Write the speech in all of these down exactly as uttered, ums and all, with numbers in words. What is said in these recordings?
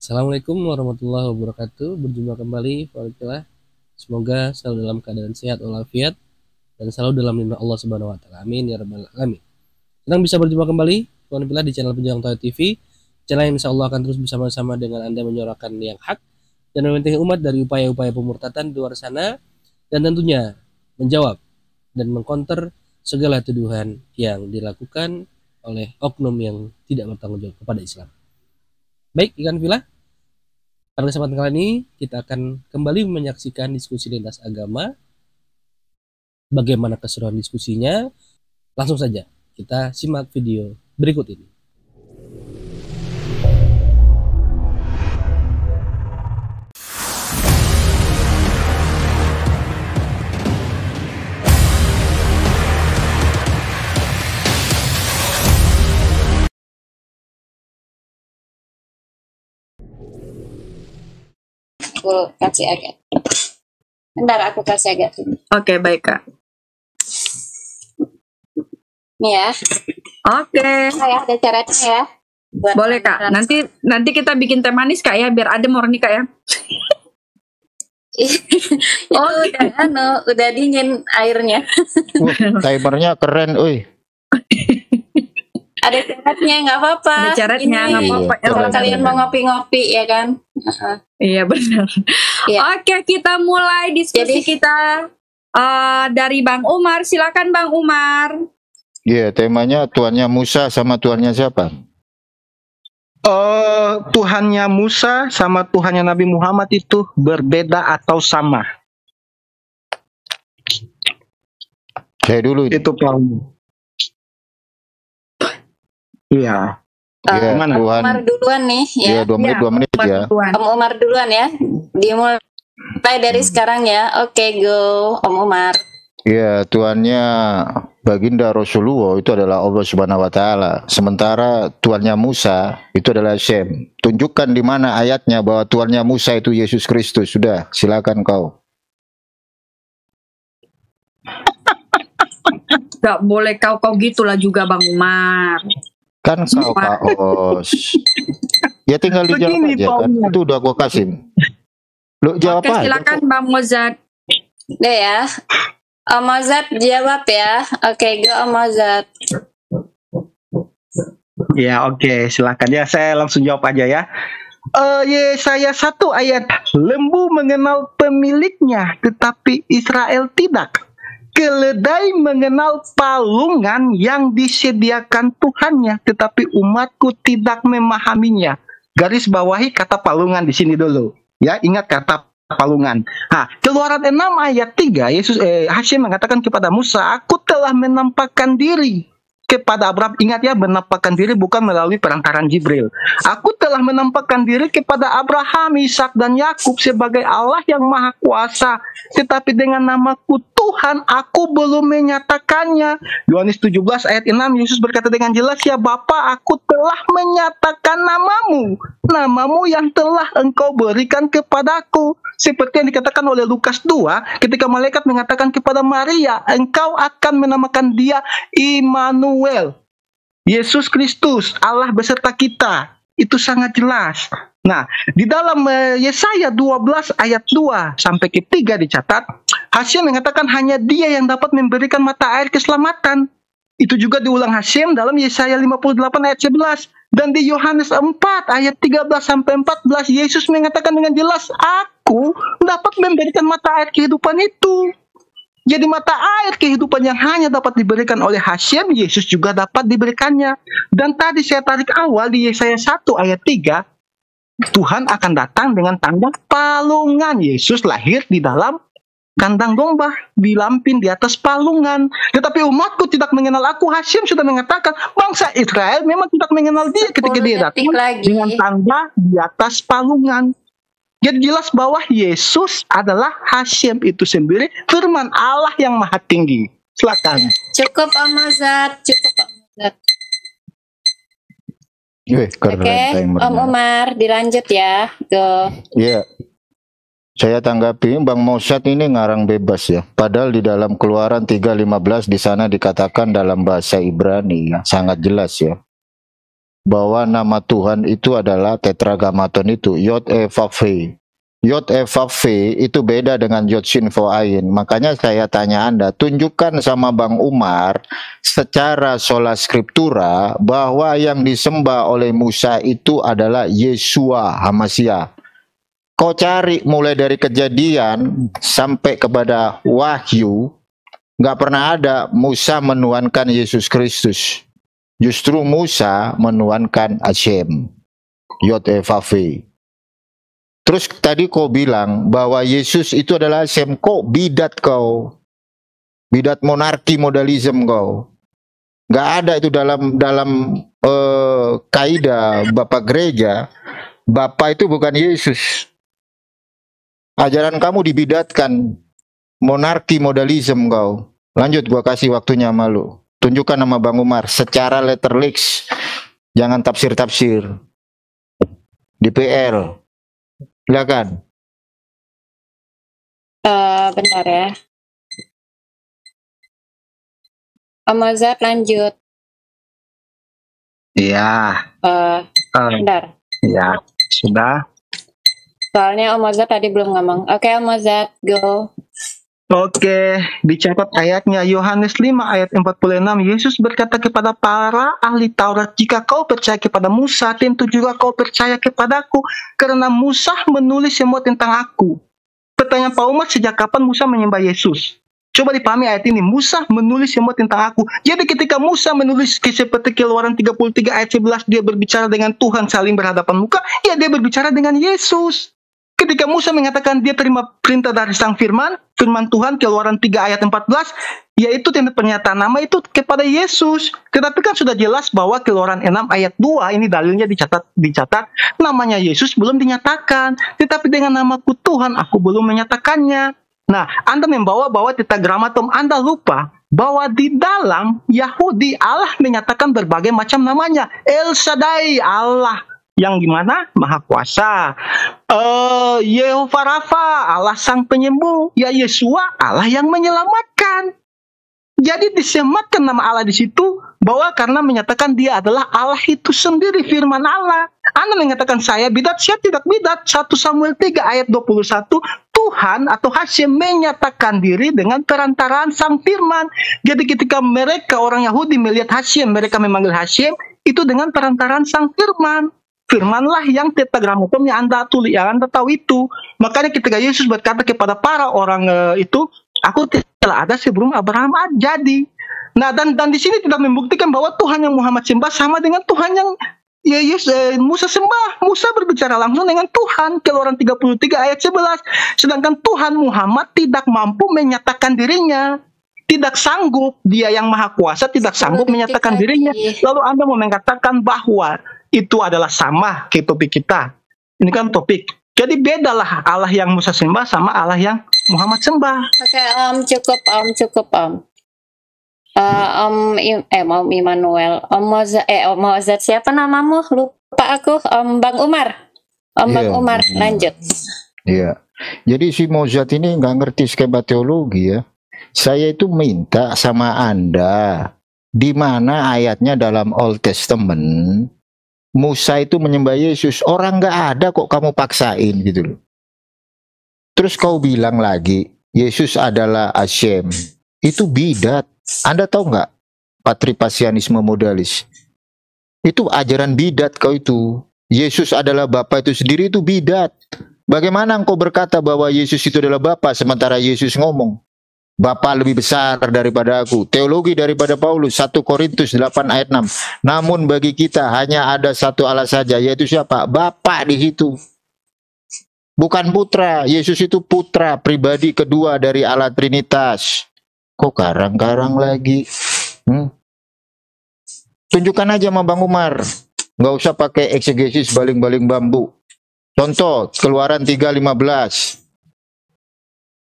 Assalamualaikum warahmatullahi wabarakatuh. Berjumpa kembali. Semoga selalu dalam keadaan sehat walafiat dan selalu dalam lindungan Allah Subhanahu wa taala. Amin ya rabbal alamin. Senang bisa berjumpa kembali Tuhan di channel Penjuang Tauhid T V. Channel yang insya Allah akan terus bersama-sama dengan Anda menyorakan yang hak dan membentengi umat dari upaya-upaya pemurtatan di luar sana dan tentunya menjawab dan mengkonter segala tuduhan yang dilakukan oleh oknum yang tidak bertanggung jawab kepada Islam. Baik, ikan villa. Pada kesempatan kali ini kita akan kembali menyaksikan diskusi lintas agama. Bagaimana keseruan diskusinya? Langsung saja kita simak video berikut ini. Aku kasih agak. Bentar, aku kasih agak dulu. Oke, okay, baik, Kak. Nih ya. Oke. Okay. Saya ada caranya ya. Buat boleh, Kak. Menerang. Nanti nanti kita bikin teh manis, Kak, ya. Biar adem orangnya, Kak, ya. Oh, udah, anu, udah dingin airnya. uh, timernya keren, uy. Ada caranya, nggak apa-apa. Ada caranya, nggak apa-apa. Iya, kalau kalian mau ngopi-ngopi, ya kan? Uh-uh. Iya, benar. Iya. Oke, kita mulai diskusi. Jadi, kita uh, dari Bang Umar. Silakan Bang Umar. Iya, yeah, temanya Tuhannya Musa sama Tuhannya siapa? Uh, Tuhannya Musa sama Tuhannya Nabi Muhammad itu berbeda atau sama? Saya dulu. Itu paling. Iya. Ya, um, Umar duluan nih ya. Iya, dua menit, ya, dua menit Umar ya. Duluan. Om Umar duluan ya. Dimulai dari sekarang ya. Oke, go Om Umar. Iya, Tuhannya Baginda Rasulullah itu adalah Allah Subhanahu wa taala. Sementara Tuhannya Musa itu adalah Hashem. Tunjukkan di mana ayatnya bahwa Tuhannya Musa itu Yesus Kristus. Sudah, silakan kau. Enggak boleh kau kau gitulah juga Bang Umar. Kan kau kaos. Ya tinggal dijawab aja kan. Itu udah gua kasih. Lu jawab apa? Silakan Bang Mozad. Udah ya. Om Mozad jawab ya. Oke, okay, go Om Mozad. Ya, oke, okay, silakan. Ya, saya langsung jawab aja ya. Uh, Yesaya satu ayat, lembu mengenal pemiliknya tetapi Israel tidak. Keledai mengenal palungan yang disediakan Tuhannya, tetapi umatku tidak memahaminya. Garis bawahi kata palungan di sini dulu. Ya, ingat kata palungan. Nah, Keluaran enam ayat tiga, Yesus eh, Hashem mengatakan kepada Musa, "Aku telah menampakkan diri kepada Abraham." Ingat ya, menampakkan diri bukan melalui perantaran Jibril. "Aku telah menampakkan diri kepada Abraham, Ishak dan Yakub sebagai Allah yang Maha Kuasa, tetapi dengan namaku Tuhan aku belum menyatakannya." Yohanes tujuh belas ayat enam, Yesus berkata dengan jelas, "Ya Bapa, aku telah menyatakan namamu, namamu yang telah engkau berikan kepadaku." Seperti yang dikatakan oleh Lukas dua ketika malaikat mengatakan kepada Maria, "Engkau akan menamakan dia Immanuel." Yesus Kristus, Allah beserta kita. Itu sangat jelas. Nah, di dalam Yesaya dua belas ayat dua sampai ke tiga dicatat, Hashem mengatakan hanya dia yang dapat memberikan mata air keselamatan. Itu juga diulang Hashem dalam Yesaya lima puluh delapan ayat sebelas. Dan di Yohanes empat ayat tiga belas sampai empat belas, Yesus mengatakan dengan jelas, "Aku dapat memberikan mata air kehidupan itu." Jadi mata air kehidupan yang hanya dapat diberikan oleh Hashem, Yesus juga dapat diberikannya. Dan tadi saya tarik awal di Yesaya satu ayat tiga, Tuhan akan datang dengan tanda palungan. Yesus lahir di dalam kandang domba, dilampin di atas palungan. Tetapi umatku tidak mengenal aku. Hashem sudah mengatakan, bangsa Israel memang tidak mengenal dia ketika dia datang dengan tanda di atas palungan. Jadi jelas bahwa Yesus adalah Hashem itu sendiri, firman Allah yang maha tinggi. Silakan. Cukup Om Azad, cukup Om Azad. Oke, Om Umar dilanjut ya. Go. Iya. Yeah. Saya tanggapi Bang Mozad ini ngarang bebas ya. Padahal di dalam Keluaran tiga lima belas di sana dikatakan dalam bahasa Ibrani ya, sangat jelas ya. bahwa nama Tuhan itu adalah Tetragrammaton itu, Yod-He-Vav-He. Yod-He-Vav-He itu beda dengan Yod Shin Vau Ayin. Makanya saya tanya Anda, tunjukkan sama Bang Umar secara sola scriptura bahwa yang disembah oleh Musa itu adalah Yeshua Hamasya. Kau cari mulai dari Kejadian sampai kepada Wahyu, nggak pernah ada Musa menuankan Yesus Kristus. Justru Musa menuankan Hashem, Yod-He-Vav-He. Terus tadi kau bilang bahwa Yesus itu adalah Hashem. Kok bidat kau? Bidat monarki modalisme kau. Gak ada itu dalam dalam eh, kaidah Bapak gereja. Bapak itu bukan Yesus. Ajaran kamu dibidatkan. Monarki modalisme kau. Lanjut, gua kasih waktunya sama lu. Tunjukkan nama Bang Umar secara letterlix. Jangan tafsir-tafsir. D P R. Silakan. Uh, bentar ya. Om Mozad lanjut. Iya. Uh, uh, bentar. Iya, sudah. Soalnya Om Mozad tadi belum ngomong. Oke, okay, Om Mozad, go. Oke, okay. Dicatat ayatnya. Yohanes lima ayat empat puluh enam. Yesus berkata kepada para ahli Taurat, jika kau percaya kepada Musa, tentu juga kau percaya kepadaku, karena Musa menulis semua tentang aku. Pertanyaan Pak Umar, sejak kapan Musa menyembah Yesus? Coba dipahami ayat ini. Musa menulis semua tentang aku. Jadi ketika Musa menulis seperti Keluaran tiga puluh tiga ayat sebelas, dia berbicara dengan Tuhan saling berhadapan muka, ya dia berbicara dengan Yesus. Ketika Musa mengatakan dia terima perintah dari Sang Firman, Firman Tuhan, Keluaran tiga ayat empat belas, yaitu pernyataan nama itu kepada Yesus. Tetapi kan sudah jelas bahwa Keluaran enam ayat dua, ini dalilnya dicatat, dicatat namanya Yesus belum dinyatakan. Tetapi dengan namaku Tuhan, aku belum menyatakannya. Nah, Anda membawa bahwa Tetragrammaton, Anda lupa bahwa di dalam Yahudi Allah menyatakan berbagai macam namanya. El Shaddai, Allah yang gimana? Maha Kuasa. Uh, Yehova Rafa, Allah Sang Penyembuh. Ya Yeshua, Allah yang menyelamatkan. Jadi disematkan nama Allah di situ bahwa karena menyatakan dia adalah Allah itu sendiri, firman Allah. Anda mengatakan saya bidat, saya tidak bidat. satu Samuel tiga ayat dua puluh satu, Tuhan atau Hashem menyatakan diri dengan perantaraan Sang Firman. Jadi ketika mereka orang Yahudi melihat Hashem, mereka memanggil Hashem itu dengan perantaraan Sang Firman. Firmanlah yang Tetragrammaton yang Anda tulis, yang Anda tahu itu. Makanya ketika Yesus berkata kepada para orang e, itu, aku telah ada sebelum Abraham jadi. Nah, dan dan di sini tidak membuktikan bahwa Tuhan yang Muhammad sembah sama dengan Tuhan yang ya, Yesus, e, Musa sembah. Musa berbicara langsung dengan Tuhan, Keluaran tiga puluh tiga ayat sebelas. Sedangkan Tuhan Muhammad tidak mampu menyatakan dirinya. Tidak sanggup, dia yang Maha Kuasa tidak sanggup menyatakan dirinya. Lalu Anda mau mengatakan bahwa itu adalah sama kayak topik kita. Ini kan topik. Jadi bedalah Allah yang Musa sembah sama Allah yang Muhammad sembah. Oke, Om, cukup Om, cukup Om. Uh, om Im eh Om Immanuel, Om Mozad, eh Om Mozad, siapa namamu? Lupa aku. Om Bang Umar. Om yeah, Bang Umar, lanjut. Iya. Yeah. Jadi si Mozad ini nggak ngerti skema teologi ya. Saya itu minta sama Anda di mana ayatnya dalam Old Testament Musa itu menyembah Yesus. Orang nggak ada kok kamu paksain gitu loh. Terus kau bilang lagi Yesus adalah Hashem. Itu bidat. Anda tahu nggak patripasianisme modalis? Itu ajaran bidat kau itu. Yesus adalah Bapa itu sendiri itu bidat. Bagaimana engkau berkata bahwa Yesus itu adalah Bapa sementara Yesus ngomong Bapa lebih besar daripada aku. Teologi daripada Paulus, satu Korintus delapan ayat enam. Namun bagi kita hanya ada satu Allah saja, yaitu siapa? Bapa di situ. Bukan putra. Yesus itu putra pribadi kedua dari Allah Trinitas. Kok karang-karang lagi? Hmm? Tunjukkan aja sama Bang Umar. Nggak usah pakai eksegesis baling-baling bambu. Contoh, Keluaran tiga lima belas.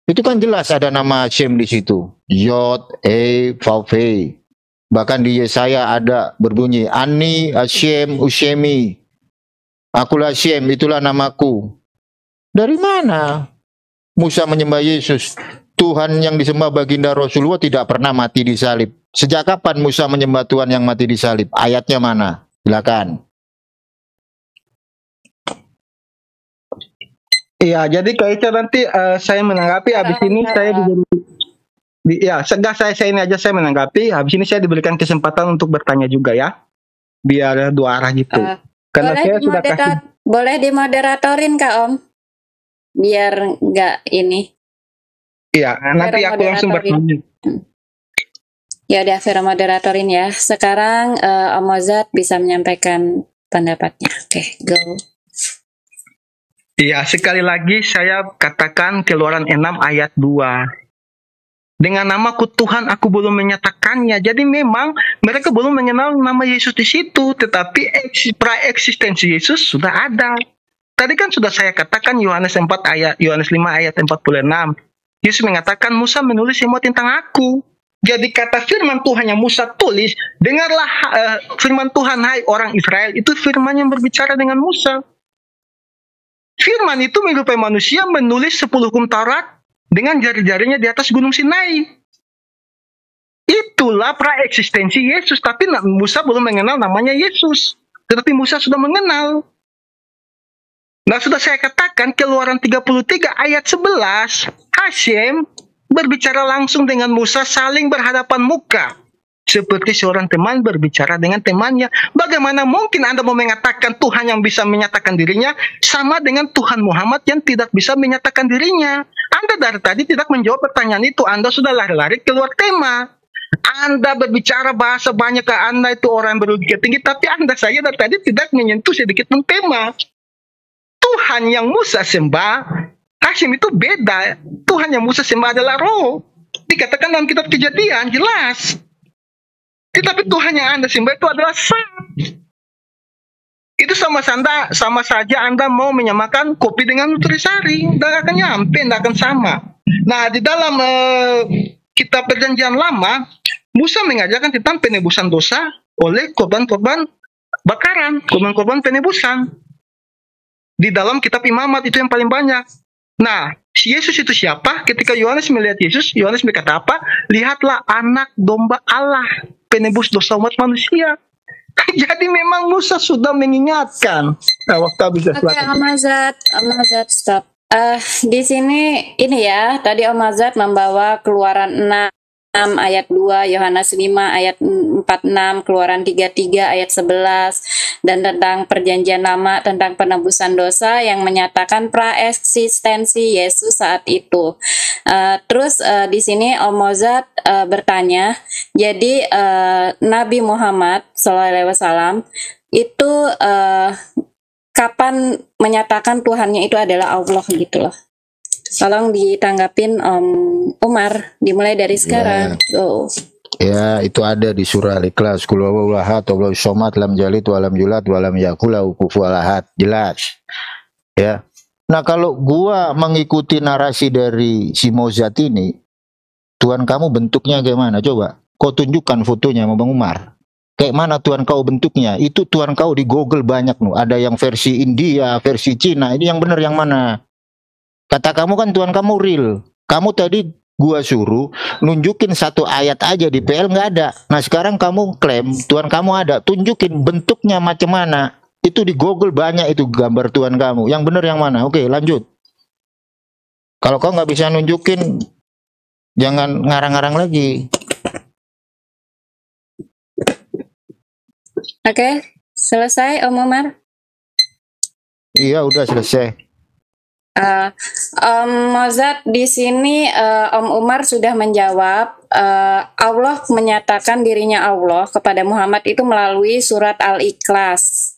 Itu kan jelas ada nama Hashem di situ. Yod-He-Vav-He. Bahkan di Yesaya ada berbunyi Ani Hashem Ushemi. Akulah Hashem, itulah namaku. Dari mana Musa menyembah Yesus? Tuhan yang disembah baginda Rasulullah tidak pernah mati di salib. Sejak kapan Musa menyembah Tuhan yang mati di salib? Ayatnya mana? Silakan. Iya, jadi kayak itu nanti uh, saya menanggapi. Habis ini saya diberi, di, ya segah saya saya ini aja saya menanggapi. Habis ini saya diberikan kesempatan untuk bertanya juga ya, biar dua arah gitu. Uh, Karena boleh saya sudah kasih. Boleh dimoderatorin Kak Om, biar nggak ini. Iya, nanti aku langsung bertanya. Ya udah, Vera moderatorin ya. Sekarang uh, Om Mozad bisa menyampaikan pendapatnya. Oke, okay, go. Iya, sekali lagi saya katakan Keluaran enam ayat dua. Dengan namaku Tuhan aku belum menyatakannya. Jadi memang mereka belum mengenal nama Yesus di situ, tetapi pra-eksistensi Yesus sudah ada. Tadi kan sudah saya katakan Yohanes empat ayat Yohanes lima ayat empat puluh enam. Yesus mengatakan Musa menulis semua tentang aku. Jadi kata firman Tuhan yang Musa tulis, dengarlah uh, firman Tuhan hai orang Israel, itu firman yang berbicara dengan Musa. Firman itu menyerupai manusia menulis sepuluh hukum Taurat dengan jari-jarinya di atas Gunung Sinai. Itulah praeksistensi Yesus, tapi Musa belum mengenal namanya Yesus. Tetapi Musa sudah mengenal. Nah, sudah saya katakan Keluaran tiga puluh tiga ayat sebelas, Hashem berbicara langsung dengan Musa, saling berhadapan muka. Seperti seorang teman berbicara dengan temannya. Bagaimana mungkin Anda mau mengatakan Tuhan yang bisa menyatakan dirinya sama dengan Tuhan Muhammad yang tidak bisa menyatakan dirinya? Anda dari tadi tidak menjawab pertanyaan itu. Anda sudah lari-lari keluar tema. Anda berbicara bahasa banyak ke Anda itu orang yang berlogika tinggi, tapi Anda saja dari tadi tidak menyentuh sedikit pun tema. Tuhan yang Musa sembah, Hashem itu beda. Tuhan yang Musa sembah adalah roh. Dikatakan dalam kitab Kejadian, jelas. Tetapi Tuhan yang Anda sembah itu adalah sang. Itu sama sanda, sama saja Anda mau menyamakan kopi dengan nutrisari. Tidak akan nyampe, tidak akan sama. Nah, di dalam eh, kitab Perjanjian Lama, Musa mengajarkan tentang penebusan dosa oleh korban-korban bakaran, korban-korban penebusan. Di dalam kitab Imamat itu yang paling banyak. Nah, Yesus itu siapa? Ketika Yohanes melihat Yesus, Yohanes berkata apa? Lihatlah anak domba Allah, penebus dosa umat manusia. Jadi memang Musa sudah mengingatkan. Nah, waktu habis. Oke, okay, Om Azad, Om Azad, stop. Uh, di sini ini ya, tadi Om Azad membawa Keluaran enam ayat dua, Yohanes lima ayat empat puluh enam, Keluaran tiga puluh tiga ayat sebelas, dan tentang Perjanjian Lama tentang penebusan dosa yang menyatakan praeksistensi Yesus saat itu. Uh, terus uh, di sini Om Mozad uh, bertanya, jadi uh, Nabi Muhammad shallallahu alaihi wasallam itu uh, kapan menyatakan Tuhannya itu adalah Allah gitu loh. Tolong ditanggapin Om Umar, dimulai dari sekarang. Ya, oh. Ya itu ada di Surah Al-Ikhlas. Qul huwallahu ahad, Allahus samad, lam yalid wa lam yulad wa lam yakul lahu kufuwan ahad. Jelas. Ya. Nah, kalau gua mengikuti narasi dari si Mozad ini, Tuhan kamu bentuknya gimana? Coba kau tunjukkan fotonya sama Bang Umar. Kayak mana Tuhan kau bentuknya? Itu Tuhan kau di Google banyak nu. Ada yang versi India, versi Cina. Ini yang benar yang mana? Kata kamu kan Tuhan kamu real. Kamu tadi gua suruh nunjukin satu ayat aja di P L nggak ada. Nah sekarang kamu klaim Tuhan kamu ada. Tunjukin bentuknya macam mana. Itu di Google banyak itu gambar Tuhan kamu. Yang bener yang mana? Oke lanjut. Kalau kau nggak bisa nunjukin, jangan ngarang-ngarang lagi. Oke, selesai Om Umar? Iya udah selesai. Uh, Om Mozad di sini uh, Om Umar sudah menjawab uh, Allah menyatakan dirinya Allah kepada Muhammad itu melalui surat Al-Ikhlas.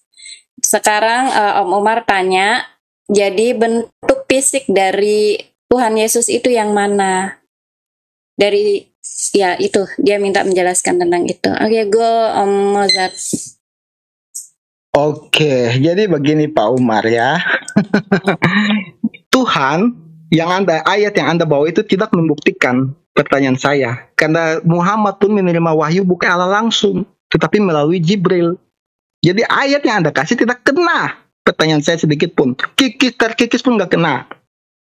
Sekarang uh, Om Umar tanya, jadi bentuk fisik dari Tuhan Yesus itu yang mana? Dari ya itu dia minta menjelaskan tentang itu. Oke, okay, go Om Mozad. Oke, jadi begini Pak Umar ya. Tuhan yang Anda, ayat yang Anda bawa itu tidak membuktikan pertanyaan saya. Karena Muhammad pun menerima wahyu bukan Allah langsung, tetapi melalui Jibril. Jadi ayat yang Anda kasih tidak kena pertanyaan saya sedikit pun. Kikis terkikis pun nggak kena.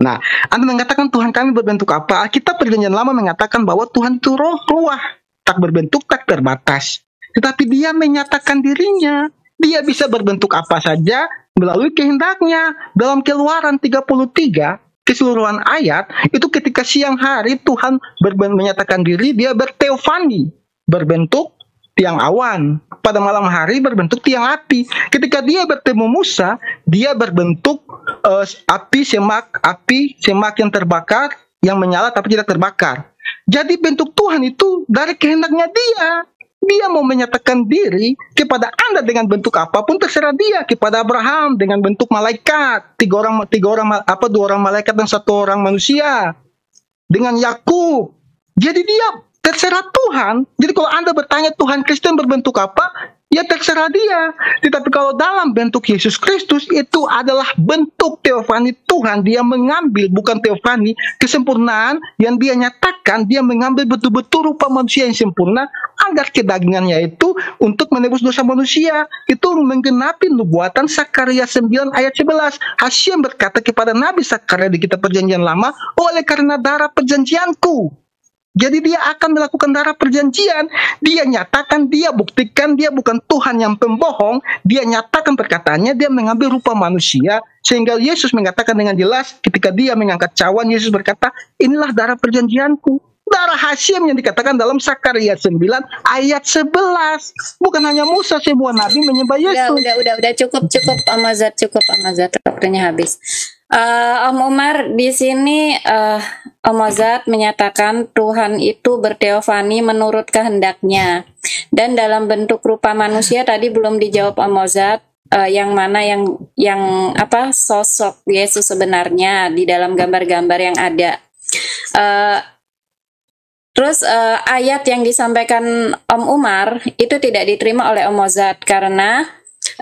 Nah, Anda mengatakan Tuhan kami berbentuk apa? Alkitab Perjanjian Lama mengatakan bahwa Tuhan itu roh, ruah, tak berbentuk, tak terbatas. Tetapi dia menyatakan dirinya. Dia bisa berbentuk apa saja melalui kehendaknya. Dalam Keluaran tiga puluh tiga, keseluruhan ayat, itu ketika siang hari Tuhan menyatakan diri, dia berteofani, berbentuk tiang awan. Pada malam hari berbentuk tiang api. Ketika dia bertemu Musa, dia berbentuk uh, api semak, api semak yang terbakar, yang menyala tapi tidak terbakar. Jadi bentuk Tuhan itu dari kehendaknya dia. Dia mau menyatakan diri kepada Anda dengan bentuk apapun, terserah dia. Kepada Abraham dengan bentuk malaikat, tiga orang tiga orang apa dua orang malaikat dan satu orang manusia. Dengan Yakub. Jadi dia terserah Tuhan. Jadi kalau Anda bertanya Tuhan Kristen berbentuk apa? Ya terserah dia. Tetapi kalau dalam bentuk Yesus Kristus, itu adalah bentuk teofani Tuhan. Dia mengambil, bukan teofani, kesempurnaan yang dia nyatakan. Dia mengambil betul-betul rupa manusia yang sempurna, agar kedagingannya itu untuk menebus dosa manusia. Itu menggenapi nubuatan Zakharia sembilan ayat sebelas. Hashem berkata kepada Nabi Zakharia di Kitab Perjanjian Lama, oleh karena darah perjanjianku. Jadi dia akan melakukan darah perjanjian. Dia nyatakan, dia buktikan, dia bukan Tuhan yang pembohong. Dia nyatakan perkataannya, dia mengambil rupa manusia. Sehingga Yesus mengatakan dengan jelas, ketika dia mengangkat cawan, Yesus berkata, inilah darah perjanjianku. Darah Hashem yang dikatakan dalam Zakharia sembilan ayat sebelas. Bukan hanya Musa, semua Nabi menyembah Yesus. Udah, udah, udah, udah. Cukup, cukup Om Azad, cukup Om Azad. Waktunya habis. Uh, Om Umar, di sini uh, Om Mozad menyatakan Tuhan itu berteofani menurut kehendaknya, dan dalam bentuk rupa manusia tadi belum dijawab Om Mozad, uh, yang mana yang yang apa sosok Yesus sebenarnya di dalam gambar-gambar yang ada. Uh, terus uh, ayat yang disampaikan Om Umar itu tidak diterima oleh Om Mozad karena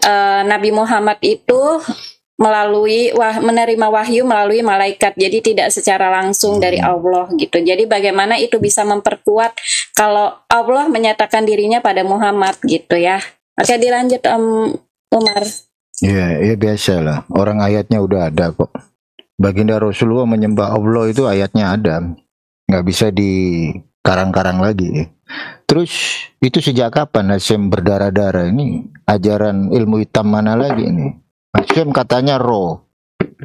uh, Nabi Muhammad itu melalui wah, menerima wahyu melalui malaikat, jadi tidak secara langsung dari Allah gitu. Jadi bagaimana itu bisa memperkuat kalau Allah menyatakan dirinya pada Muhammad gitu ya. Oke, dilanjut Om Umar. Iya, ya biasa lah, orang ayatnya udah ada kok. Baginda Rasulullah menyembah Allah itu ayatnya ada, nggak bisa dikarang-karang lagi. Terus itu sejak kapan Hashem berdarah-darah ini? Ajaran ilmu hitam mana lagi ini? Hashem katanya roh,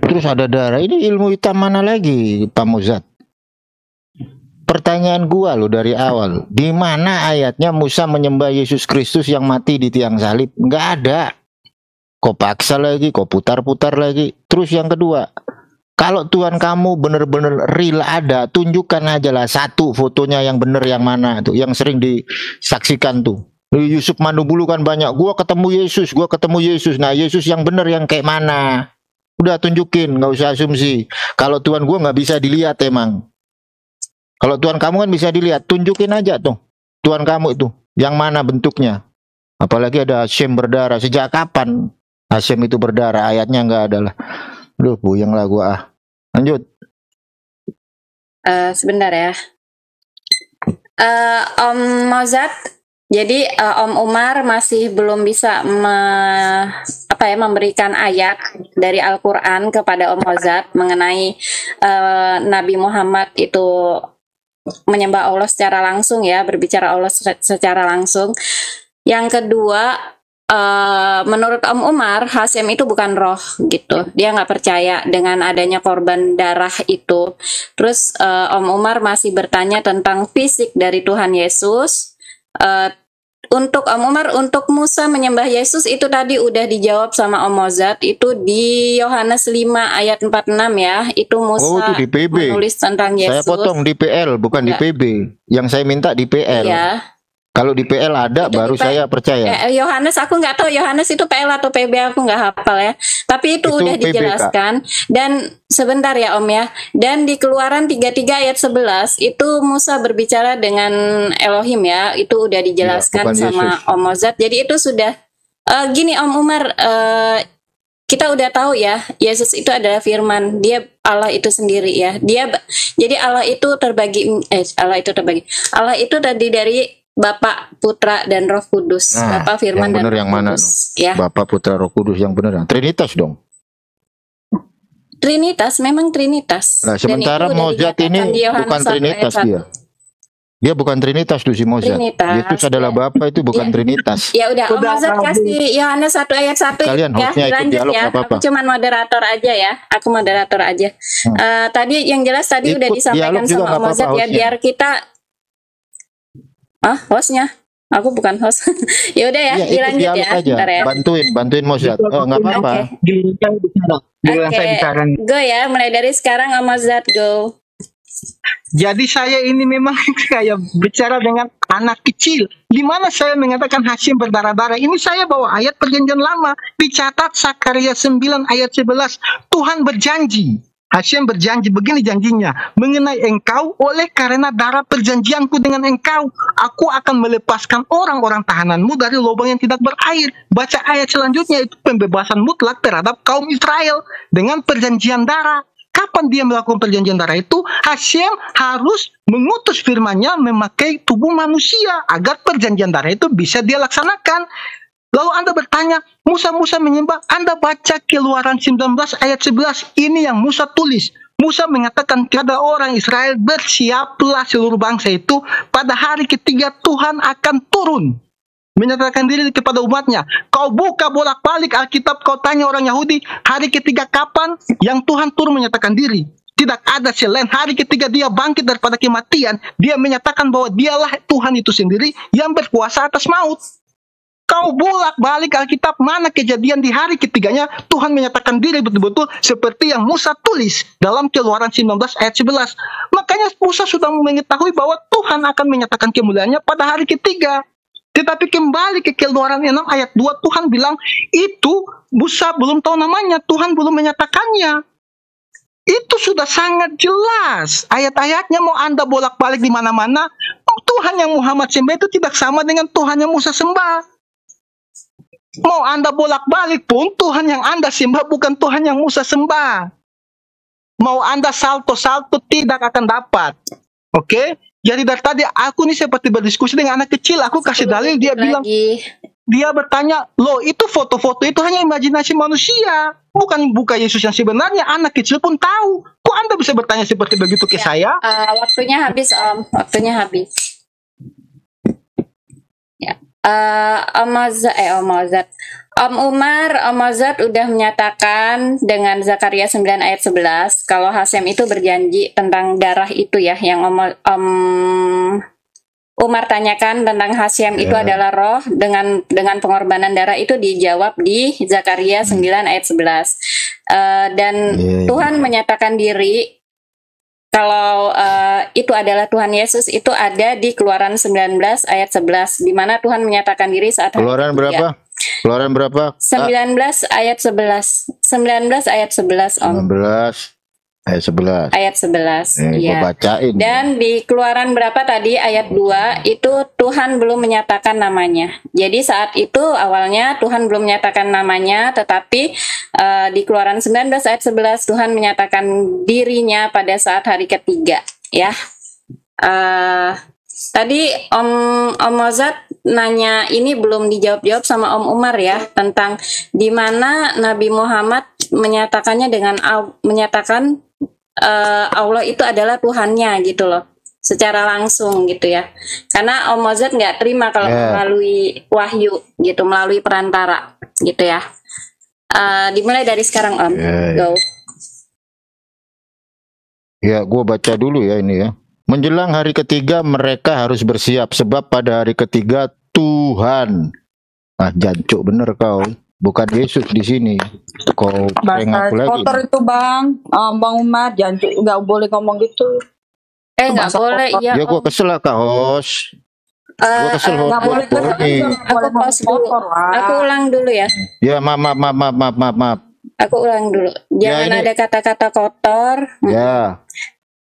terus ada darah. Ini ilmu hitam mana lagi, Pak Mozad? Pertanyaan gua lo dari awal, di mana ayatnya Musa menyembah Yesus Kristus yang mati di tiang salib? Nggak ada. Kok paksa lagi, kok putar-putar lagi. Terus yang kedua, kalau Tuhan kamu bener-bener real ada, tunjukkan aja lah satu fotonya yang bener yang mana tuh, yang sering disaksikan tuh. Yusuf Manubulu kan banyak, gua ketemu Yesus, gua ketemu Yesus. Nah, Yesus yang bener yang kayak mana? Udah tunjukin, nggak usah asumsi. Kalau Tuhan gua nggak bisa dilihat emang. Kalau Tuhan kamu kan bisa dilihat, tunjukin aja tuh Tuhan kamu itu yang mana bentuknya. Apalagi ada Hashem berdarah. Sejak kapan Hashem itu berdarah? Ayatnya nggak ada lah. Duh, buyang lah gua ah. Lanjut. Uh, sebentar ya. Uh, Om Mozad. Jadi uh, Om Umar masih belum bisa me, apa ya, memberikan ayat dari Al-Quran kepada Om Mozad mengenai uh, Nabi Muhammad itu menyembah Allah secara langsung ya, berbicara Allah secara langsung. Yang kedua, uh, menurut Om Umar, Hashem itu bukan roh gitu. Dia nggak percaya dengan adanya korban darah itu. Terus uh, Om Umar masih bertanya tentang fisik dari Tuhan Yesus. Uh, Untuk Om Umar, untuk Musa menyembah Yesus itu tadi udah dijawab sama Om Mozad, itu di Yohanes lima ayat empat puluh enam ya. Itu Musa oh, itu di P B. Menulis tentang Yesus. Saya potong di P L, bukan Enggak. di P B. Yang saya minta di P L. Iya. Kalau di P L ada itu baru saya percaya. Eh, Yohanes aku nggak tahu Yohanes itu P L atau P B, aku nggak hafal ya. Tapi itu, itu udah P B, dijelaskan Kak. Dan sebentar ya Om ya. Dan di Keluaran tiga puluh tiga ayat sebelas itu Musa berbicara dengan Elohim ya. Itu udah dijelaskan ya, sama Yesus. Om Mozad. Jadi itu sudah uh, gini Om Umar, uh, kita udah tahu ya Yesus itu adalah Firman. Dia Allah itu sendiri ya. Dia jadi Allah itu terbagi eh Allah itu terbagi. Allah itu tadi dari Bapa, Putra, dan Roh Kudus. Nah, Bapa, Firman, yang bener, dan yang Roh mana, Kudus. Ya. Bapa, Putra, Roh Kudus yang benar. Trinitas dong. Trinitas, memang Trinitas. Nah, sementara Mozad ini bukan Trinitas dia. Dia bukan Trinitas tuh si Mozad. Yesus adalah Bapa itu bukan ya. Trinitas. Ya udah, Om Mozad kasih Yohanes satu ayat satu. Kalian hostnya ikut dialog ya. Apa-apa. Aku cuman moderator aja ya. Aku moderator aja. Hmm. Uh, tadi yang jelas tadi ikut udah disampaikan sama Om Mozad ya, biar kita ah, hostnya. Aku bukan host. Yaudah ya, ya dilanjut ya. Ntar ya. Bantuin, bantuin Mozad. Oh, enggak apa-apa. Oke. Go ya, mulai dari sekarang Om Mozad go. Jadi saya ini memang kayak bicara dengan anak kecil. Di mana saya mengatakan Hashem berdarah-darah. Ini saya bawa ayat perjanjian lama. Dicatat Zakharia sembilan ayat sebelas. Tuhan berjanji. Hashem berjanji. Begini janjinya. Mengenai engkau, oleh karena darah perjanjianku dengan engkau, aku akan melepaskan orang-orang tahananmu dari lubang yang tidak berakhir. Baca ayat selanjutnya. Itu pembebasan mutlak terhadap kaum Israel. Dengan perjanjian darah. Kapan dia melakukan perjanjian darah itu, Hashem harus mengutus firman-Nya memakai tubuh manusia agar perjanjian darah itu bisa dia laksanakan. Lalu Anda bertanya, Musa-Musa menyembah, Anda baca Keluaran sembilan belas ayat sebelas, ini yang Musa tulis. Musa mengatakan kepada orang Israel, bersiaplah seluruh bangsa itu, pada hari ketiga Tuhan akan turun. Menyatakan diri kepada umatnya. Kau buka bolak-balik Alkitab, kau tanya orang Yahudi, hari ketiga kapan yang Tuhan turun menyatakan diri? Tidak ada selain hari ketiga dia bangkit daripada kematian. Dia menyatakan bahwa dialah Tuhan itu sendiri yang berkuasa atas maut. Kau bolak-balik Alkitab, mana kejadian di hari ketiganya Tuhan menyatakan diri betul-betul seperti yang Musa tulis dalam Keluaran sembilan belas ayat sebelas. Makanya Musa sudah mengetahui bahwa Tuhan akan menyatakan kemuliaannya pada hari ketiga. Tetapi kembali ke Keluaran enam ayat dua, Tuhan bilang, itu Musa belum tahu namanya, Tuhan belum menyatakannya. Itu sudah sangat jelas. Ayat-ayatnya mau Anda bolak-balik di mana-mana, Tuhan yang Muhammad sembah itu tidak sama dengan Tuhan yang Musa sembah. Mau Anda bolak-balik pun, Tuhan yang Anda sembah bukan Tuhan yang Musa sembah. Mau Anda salto-salto, tidak akan dapat. Oke? Okay? Jadi dari tadi aku nih seperti berdiskusi dengan anak kecil. Aku kasih dalil, dia bilang, dia bertanya, loh itu foto-foto itu hanya imajinasi manusia, bukan buka Yesus yang sebenarnya. Anak kecil pun tahu. Kok Anda bisa bertanya seperti begitu ke ya, saya? Uh, waktunya habis Om, waktunya habis. Ya. Uh, Om Mozad, eh, Om Mozad. Om Umar, Om Mozad udah menyatakan dengan Zakharia sembilan ayat sebelas kalau Hashem itu berjanji tentang darah itu ya, yang Om, Om Umar tanyakan tentang Hashem yeah. itu adalah roh dengan dengan pengorbanan darah itu dijawab di Zakharia sembilan ayat sebelas. Uh, dan yeah. Tuhan menyatakan diri kalau uh, itu adalah Tuhan Yesus, itu ada di Keluaran sembilan belas ayat sebelas, di mana Tuhan menyatakan diri saat Keluaran berapa? Keluaran berapa? sembilan belas ayat sebelas. sembilan belas ayat sebelas, Om. sembilan belas ayat sebelas. Ayat sebelas. Eh, ya. Bacain. Dan di Keluaran berapa tadi ayat dua itu Tuhan belum menyatakan namanya. Jadi saat itu awalnya Tuhan belum menyatakan namanya, tetapi uh, di Keluaran sembilan belas ayat sebelas Tuhan menyatakan dirinya pada saat hari ketiga, ya. Uh, tadi Om Om Mozad nanya ini belum dijawab-jawab sama Om Umar ya, tentang di mana Nabi Muhammad menyatakannya dengan menyatakan uh, Allah itu adalah Tuhannya gitu loh, secara langsung gitu ya. Karena Om Mozad nggak terima kalau yeah. melalui wahyu gitu, melalui perantara gitu ya. Uh, dimulai dari sekarang Om, yeah. go. Ya, gue baca dulu ya ini ya. Menjelang hari ketiga mereka harus bersiap, sebab pada hari ketiga Tuhan. Ah, jancuk bener kau. Bukan Yesus di sini. Kau pengaku lagi. Kotor itu Bang, um, Bang Umar, jancuk nggak boleh ngomong gitu. Eh nggak boleh. Kotor. Ya, ya gua kesel lah kak host. Uh, gua kesel uh, gak boleh kesel. Aku pause dulu. Aku ulang dulu ya. Ya maaf maaf maaf maaf maaf. maaf. Aku ulang dulu. Jangan ya, ada kata-kata kotor. Ya.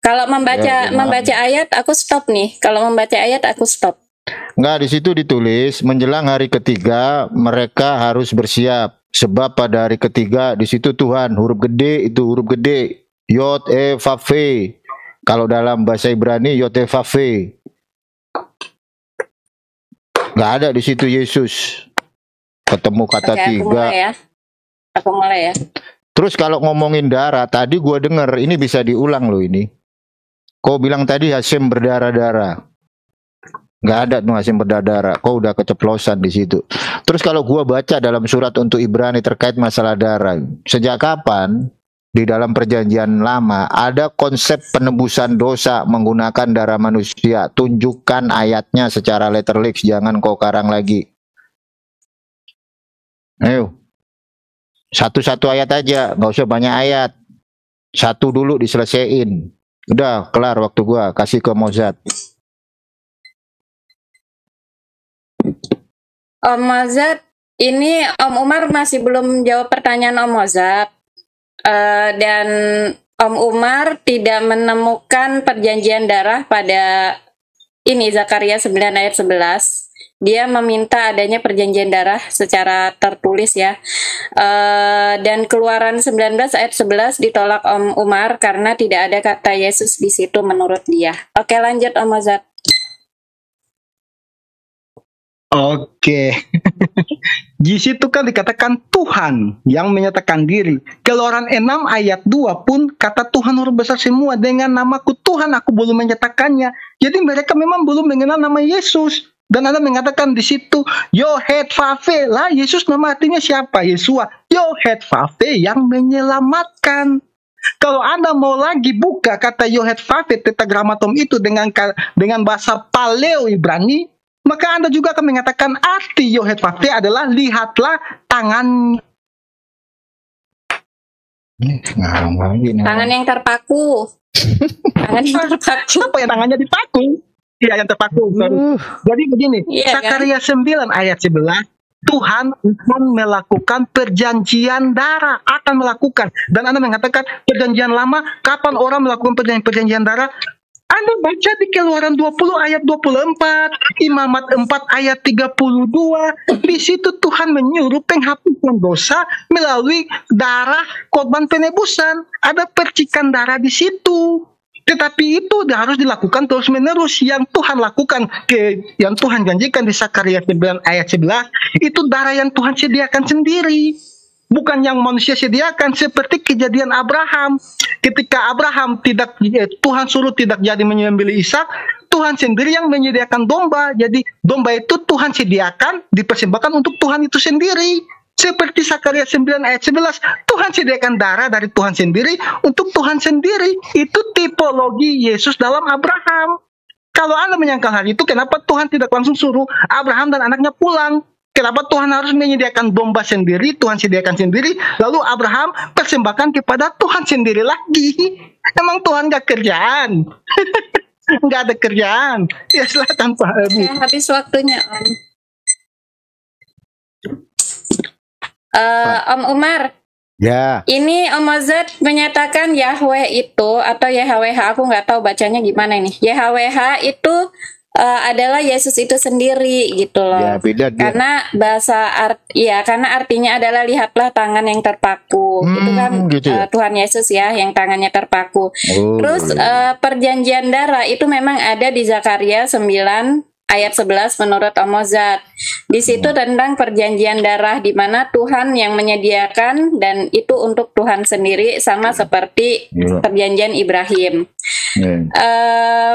Kalau membaca ya, membaca ayat aku stop nih. Kalau membaca ayat aku stop. Enggak, di situ ditulis menjelang hari ketiga mereka harus bersiap. Sebab pada hari ketiga di situ Tuhan, huruf gede itu huruf gede Yod-He-Vav-He. Kalau dalam bahasa Ibrani Yod-He-Vav-He. Enggak ada di situ Yesus. Ketemu kata Oke, tiga. Aku mulai ya. Aku mulai ya. Terus kalau ngomongin darah tadi gua dengar ini bisa diulang loh ini. Kau bilang tadi Hashem berdarah-darah. Nggak ada tuh Hashem berdarah, kau udah keceplosan di situ. Terus kalau gua baca dalam surat untuk Ibrani terkait masalah darah, sejak kapan di dalam perjanjian lama ada konsep penebusan dosa menggunakan darah manusia? Tunjukkan ayatnya secara letterly, jangan kau karang lagi. Ayo, satu-satu ayat aja, nggak usah banyak ayat. Satu dulu diselesain. Udah kelar waktu gua, kasih ke Mozad. Om Mozad, ini Om Umar masih belum jawab pertanyaan Om Mozad, uh, dan Om Umar tidak menemukan perjanjian darah pada ini Zakharia sembilan ayat sebelas. Dia meminta adanya perjanjian darah secara tertulis ya, uh, dan Keluaran sembilan belas ayat sebelas ditolak Om Umar karena tidak ada kata Yesus di situ menurut dia. Oke, lanjut Om Mozad. Oke, di situ kan dikatakan Tuhan yang menyatakan diri. Keluaran enam ayat dua pun kata Tuhan huruf besar semua, dengan namaku Tuhan aku belum menyatakannya. Jadi mereka memang belum mengenal nama Yesus. Dan Anda mengatakan di situ Yod-He-Vav-He lah, Yesus nama artinya siapa? Yesua. Yod-He-Vav-He yang menyelamatkan. Kalau Anda mau lagi buka kata Yod-He-Vav-He Tetragrammaton itu dengan dengan bahasa Paleo Ibrani, maka Anda juga akan mengatakan arti Yod-He-Vav-He adalah lihatlah tangan. Tangan yang terpaku. Tangan yang terpaku. Apa yang tangannya dipaku? Iya, yang terpaku. Uh. Jadi begini, yeah, Zakharia kan? sembilan ayat sebelas, Tuhan akan melakukan perjanjian darah, akan melakukan. Dan Anda mengatakan perjanjian lama, kapan orang melakukan perjanjian, perjanjian darah? Anda baca di Keluaran dua puluh ayat dua puluh empat, Imamat empat ayat tiga puluh dua, di situ Tuhan menyuruh penghapusan dosa melalui darah korban penebusan. Ada percikan darah di situ. Tetapi itu harus dilakukan terus-menerus. Yang Tuhan lakukan, ke, yang Tuhan janjikan di Zakharia sembilan ayat sebelas, itu darah yang Tuhan sediakan sendiri. Bukan yang manusia sediakan, seperti kejadian Abraham. Ketika Abraham tidak, eh, Tuhan suruh tidak jadi menyembelih Ishak, Tuhan sendiri yang menyediakan domba. Jadi domba itu Tuhan sediakan, dipersembahkan untuk Tuhan itu sendiri. Seperti Zakharia sembilan ayat sebelas, Tuhan sediakan darah dari Tuhan sendiri untuk Tuhan sendiri. Itu tipologi Yesus dalam Abraham. Kalau Anda menyangkal hal itu, kenapa Tuhan tidak langsung suruh Abraham dan anaknya pulang? Kenapa Tuhan harus menyediakan domba sendiri, Tuhan sediakan sendiri, lalu Abraham persembahkan kepada Tuhan sendiri lagi? Emang Tuhan gak kerjaan? Gak ada kerjaan. Ya silahkan Pak Ibu. Ya, habis waktunya Om. Uh, Om Umar. Ya. Ini Om Mozad menyatakan Yahweh itu, atau Y H W H, aku gak tahu bacanya gimana ini. Y H W H itu... Uh, adalah Yesus itu sendiri gitu loh. Ya, beda, karena dia. bahasa art, ya karena artinya adalah lihatlah tangan yang terpaku. Hmm, itu kan gitu ya? uh, Tuhan Yesus ya yang tangannya terpaku. Oh, Terus uh, perjanjian darah itu memang ada di Zakharia sembilan ayat sebelas menurut Om Mozad. Di situ hmm. tentang perjanjian darah di mana Tuhan yang menyediakan dan itu untuk Tuhan sendiri, sama seperti yeah. perjanjian Ibrahim. Yeah. Uh,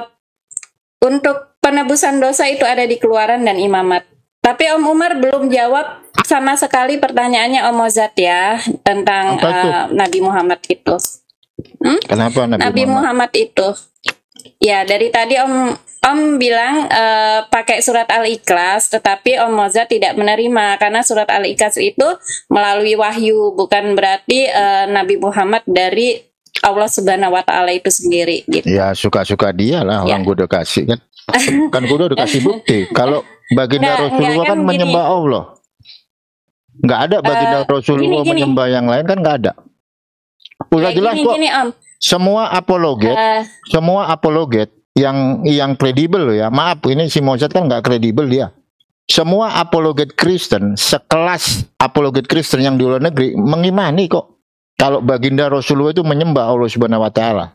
untuk penebusan dosa itu ada di Keluaran dan Imamat. Tapi Om Umar belum jawab sama sekali pertanyaannya Om Mozad ya, tentang uh, Nabi Muhammad itu. Hmm? Kenapa Nabi, Nabi Muhammad? Muhammad itu? Ya, dari tadi Om Om bilang uh, pakai surat Al-Ikhlas, tetapi Om Mozad tidak menerima karena surat Al-Ikhlas itu melalui wahyu, bukan berarti uh, Nabi Muhammad dari Allah Subhanahu wa Ta'ala itu sendiri gitu. Ya, suka-suka dia lah, orang ya. gue udah kasih kan. Kan gue udah kasih bukti. Kalau baginda nggak, Rasulullah nggak, kan, kan menyembah Allah. Nggak ada baginda uh, Rasulullah gini, gini. menyembah yang lain kan nggak ada. Udah jelas kok. Gini, Om. Semua apologet, uh, semua apologet yang yang kredibel ya. Maaf, ini si Mozad kan nggak kredibel dia. Semua apologet Kristen, sekelas apologet Kristen yang di luar negeri mengimani kok kalau baginda Rasulullah itu menyembah Allah Subhanahu wa Ta'ala.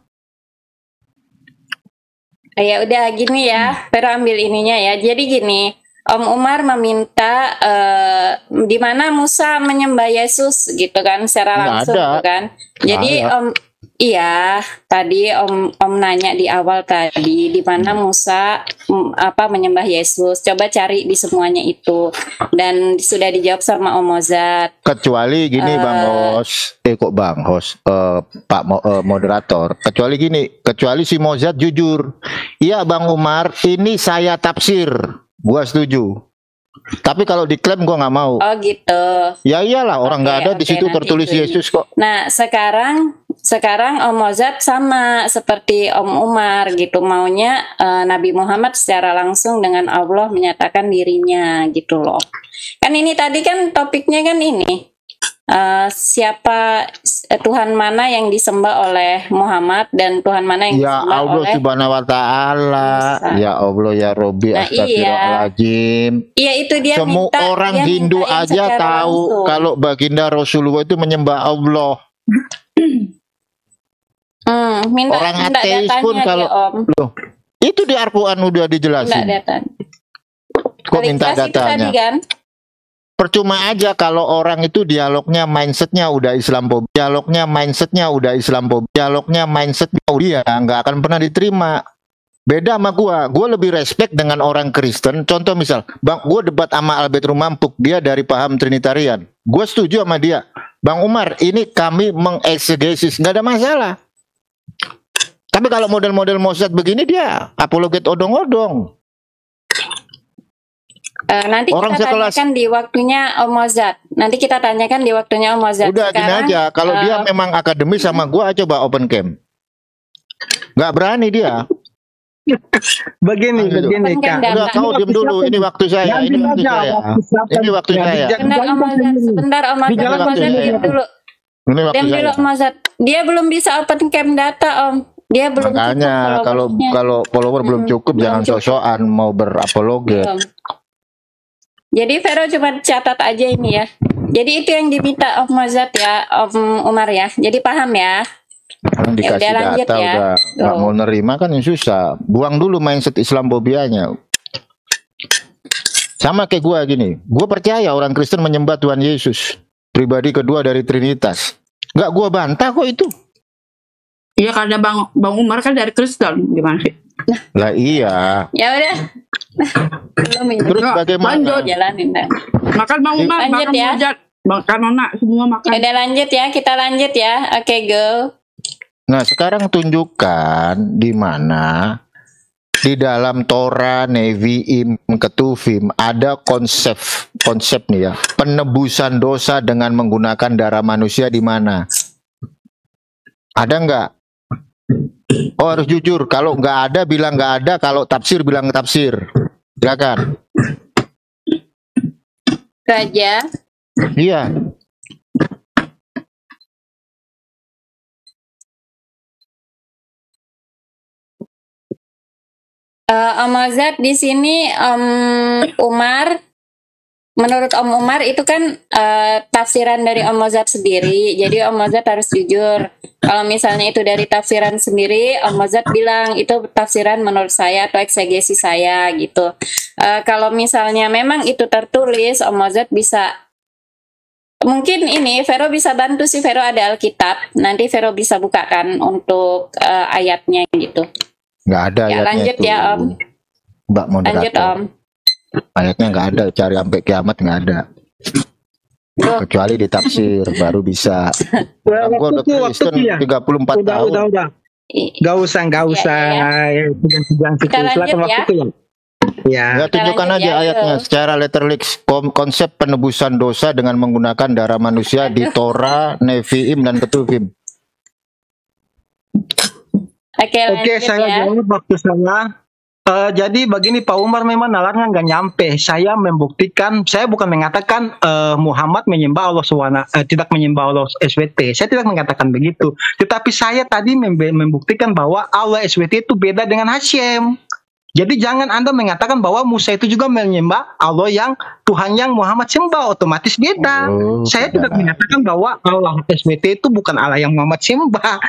Ya udah gini ya, Vera ambil ininya ya. Jadi gini, Om Umar meminta uh, di mana Musa menyembah Yesus gitu kan secara langsung gitu kan. Jadi Om iya tadi Om Om nanya di awal tadi di mana Musa m, apa menyembah Yesus. Coba cari di semuanya itu dan sudah dijawab sama Om Mozad. Kecuali gini uh, Bang Hos, eh kok Bang Hos, uh, Pak Mo, uh, moderator. Kecuali gini, kecuali si Mozad jujur. Iya Bang Umar, ini saya tafsir. Gua setuju, tapi kalau diklaim gua nggak mau. Oh gitu. Ya iyalah, orang nggak okay, ada okay, di situ tertulis itu. Yesus kok. Nah sekarang, sekarang Om Mozad sama seperti Om Umar gitu maunya uh, Nabi Muhammad secara langsung dengan Allah menyatakan dirinya gitu loh. Kan ini tadi kan topiknya kan ini. Uh, siapa Tuhan mana yang disembah oleh Muhammad dan Tuhan mana yang ya disembah Allah oleh Subhanahu wa Ta'ala. Ya Allah ya Robi nah, astagfirullahaladzim. Iya itu dia. Semua minta, orang dia Hindu aja tahu langsung. Kalau baginda Rasulullah itu menyembah Allah. hmm, minta, orang minta ateis pun kalau dia, Om. Loh, itu di Al-Quran udah dijelasin. Minta kok minta datanya? Percuma aja kalau orang itu dialognya mindsetnya udah Islamophobi, dialognya mindsetnya udah Islamophobi, dialognya mindsetnya dia nggak akan pernah diterima. Beda sama gua, gua lebih respect dengan orang Kristen. Contoh misal, bang, gua debat sama Albert Rumampuk, dia dari paham Trinitarian, gua setuju sama dia, Bang Umar, ini kami mengeksegesis, nggak ada masalah. Tapi kalau model-model Mozad begini dia apologet odong-odong. Uh, nanti orang kita sekelas, tanyakan di waktunya Om Mozad. Nanti kita tanyakan di waktunya Om Mozad. Udah sekarang, gini aja, kalau uh, dia memang akademis sama gua coba open camp. Gak berani dia. begini, nah, begini. Kak. Udah kau diam dulu. Ini waktu saya. Ini waktu saya. Ini waktu saya. Sebentar Om Mozad, sebentar Om Mozad dulu. Ini waktu saya. Om Mozad. Dia belum bisa open camp data Om. Dia belum makanya kalau kalau follower belum cukup jangan sok-sokan mau berapologet. Jadi Vero cuma catat aja ini ya. Jadi itu yang diminta Om Mozad ya, Om Umar ya. Jadi paham ya. Yang dikasih ya, udah lanjut data, ya. Udah gak mau nerima kan yang susah. Buang dulu mindset Islamophobianya. Sama kayak gua gini. Gua percaya orang Kristen menyembah Tuhan Yesus, pribadi kedua dari Trinitas. Enggak gua bantah kok itu. Iya karena Bang Bang Umar kan dari Kristen gimana sih? Lah iya. Ya udah. Terus bagaimana? Lanjut jalanin dah. Makan Bang Umar, makan ya. Mozad, makan Nona, semua makan. Udah lanjut ya, kita lanjut ya. Oke, okay, go. Nah, sekarang tunjukkan di mana di dalam Torah, Neviim, Ketuvim ada konsep konsep nih ya, penebusan dosa dengan menggunakan darah manusia di mana? Ada nggak? Oh harus jujur, kalau nggak ada bilang nggak ada, kalau tafsir bilang tafsir. Silakan. Raja. Iya. Uh, Om Mozad di sini Om Umar. Menurut Om Umar itu kan uh, tafsiran dari Om Mozad sendiri. Jadi Om Mozad harus jujur. Kalau misalnya itu dari tafsiran sendiri, Om Mozad bilang itu tafsiran menurut saya atau eksegesi saya gitu. Uh, kalau misalnya memang itu tertulis, Om Mozad bisa. Mungkin ini Vero bisa bantu sih, Vero ada Alkitab. Nanti Vero bisa bukakan untuk uh, ayatnya gitu. Nggak ada ya. Lanjut itu. Ya Om. Mbak moderator. Lanjut Om. Ayatnya nggak ada, cari sampai kiamat nggak ada. Loh. Kecuali ditafsir baru bisa. Nah, gua udah Kristen tiga puluh empat udah, tahun. Udah, udah. Gak usah, gak usah. Ya, tunjukkan aja ya, ayatnya itu. Secara letterly konsep penebusan dosa dengan menggunakan darah manusia di Torah, Neviim dan Ketuvim. Oke, okay, saya jawab waktu saya. Uh, jadi begini Pak Umar memang nalarnya nggak nyampe. Saya membuktikan, saya bukan mengatakan uh, Muhammad menyembah Allah Subhanahu, uh, tidak menyembah Allah S W T. Saya tidak mengatakan begitu. Tetapi saya tadi membuktikan bahwa Allah S W T itu beda dengan Hashem. Jadi jangan Anda mengatakan bahwa Musa itu juga menyembah Allah yang Tuhan yang Muhammad sembah, otomatis beda. Oh, saya tidak nah. mengatakan bahwa Allah S W T itu bukan Allah yang Muhammad sembah.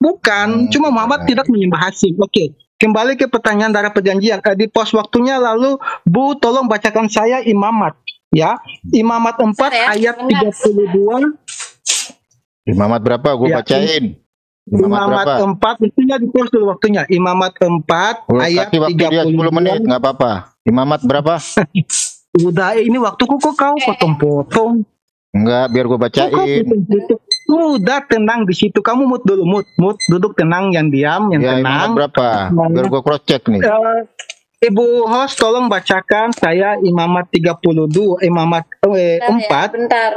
Bukan, hmm, cuma Muhammad nah. tidak menyembah Hashem. Oke, Kembali ke pertanyaan darah perjanjian. Eh, di pos waktunya, lalu Bu tolong bacakan saya Imamat. Ya, Imamat empat saya, ayat tiga puluh dua. Imamat berapa? Gue ya, bacain. Imamat, Imamat empat, mestinya di pos dulu waktunya. Imamat empat Udah, ayat tiga puluh dua. sepuluh menit, nggak apa-apa. Imamat berapa? Udah, ini waktuku kok kau potong-potong. Enggak, biar gue bacain. Udah, tenang di situ. Kamu mut dulu, mut, mut, duduk tenang, yang diam, yang ya, tenang. Imamat berapa? Biar gue cross check nih. Uh, Ibu host, tolong bacakan saya Imamat tiga puluh dua, Imamat eh, bentar, empat. Ya, bentar.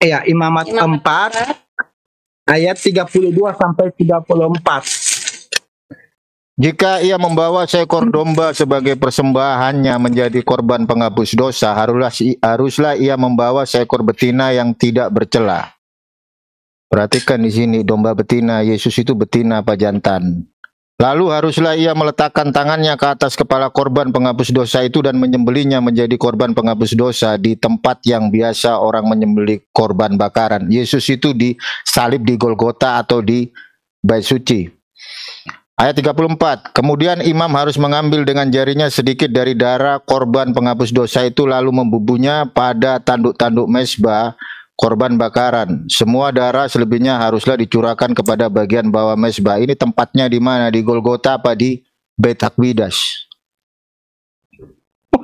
Ya, Imamat, Imamat empat, bentar. Ayat tiga puluh dua sampai tiga puluh empat. Jika ia membawa seekor domba sebagai persembahannya menjadi korban penghapus dosa, haruslah, haruslah ia membawa seekor betina yang tidak bercela. Perhatikan di sini, domba betina, Yesus itu betina apa jantan. Lalu haruslah ia meletakkan tangannya ke atas kepala korban penghapus dosa itu dan menyembelihnya menjadi korban penghapus dosa di tempat yang biasa orang menyembelih korban bakaran. Yesus itu disalib di Golgota atau di Bait Suci. Ayat tiga puluh empat, kemudian imam harus mengambil dengan jarinya sedikit dari darah korban penghapus dosa itu lalu membubuhnya pada tanduk-tanduk mezbah korban bakaran. Semua darah selebihnya haruslah dicurahkan kepada bagian bawah mezbah. Ini tempatnya di mana? Di Golgota apa di Bet HaMikdash?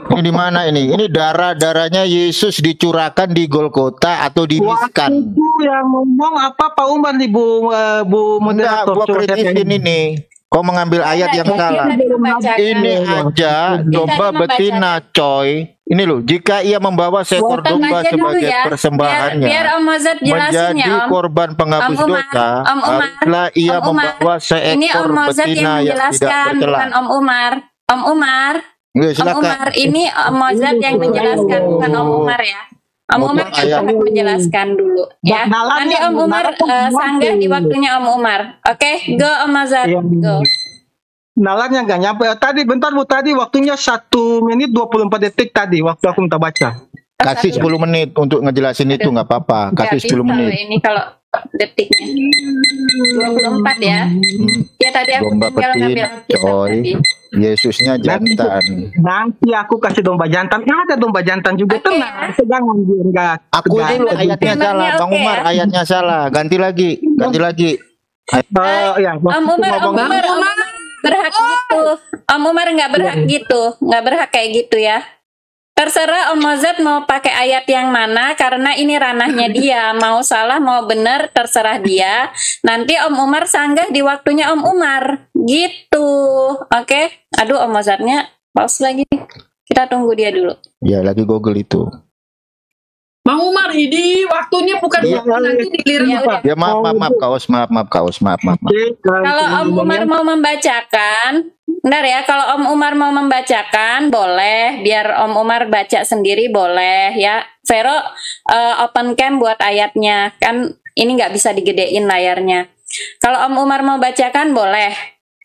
Ini di mana ini? Ini darah-darahnya Yesus dicurahkan di Golgota atau di Miskan. Yang ngomong apa Pak Umar nih Bu uh, Bu moderator? Enggak, gua kritisin ini. Kau mengambil ayat yang salah. Ini aja domba betina coy. Ini loh, jika ia membawa seekor domba sebagai ya, persembahannya biar, biar Om Mozad jelasin menjadi ya, Om. Korban penghapus Om dosa, Om Umar, haruslah ia Om Umar. membawa seekor Om betina yang, yang tidak bercela. Om Umar, Om Umar, ya, Om Umar, ini Om Mozad yang menjelaskan, bukan Om Umar ya. Om Umar yang akan menjelaskan dulu ya. Nanti Om Umar uh, sanggah di waktunya Om Umar. Oke, okay? Go Om Azad. Go. Nalarnya nggak nyampe. Tadi bentar Bu, tadi waktunya satu menit dua puluh empat detik tadi waktu aku minta baca. Kasih sepuluh menit untuk ngejelasin itu nggak apa-apa. Kasih sepuluh menit. Ini kalau detiknya dua puluh empat ya. Hmm. Ya tadi aku domba tinggal ngambil tadi. Yesusnya jantan. Nanti, nanti aku kasih domba jantan. Nggak ada domba jantan juga. Okay. Tenang, sedang enggak. Aku dulu ayatnya salah, Bang okay, Umar ya? Ayatnya salah. Ganti lagi, ganti lagi. Oh ya, Om Umar, Om Umar, Om Umar berhak gitu. Om Umar nggak berhak gitu, nggak berhak kayak gitu ya. Terserah Om Mozad mau pakai ayat yang mana, karena ini ranahnya dia. Mau salah, mau benar, terserah dia. Nanti Om Umar sanggah di waktunya Om Umar. Gitu, oke? Okay? Aduh, Om Mozadnya pause lagi. Kita tunggu dia dulu. Ya, lagi Google itu. Bang Umar, ini waktunya bukan ya, nanti dilirik ya, ya, ya maaf, maaf, maaf, kaos, maaf, maaf, kaos, maaf, maaf, maaf. Kalau Om Umar mau membacakan, bentar ya, kalau Om Umar mau membacakan, boleh. Biar Om Umar baca sendiri, boleh ya. Vero, uh, open cam buat ayatnya. Kan ini nggak bisa digedein layarnya. Kalau Om Umar mau bacakan, boleh.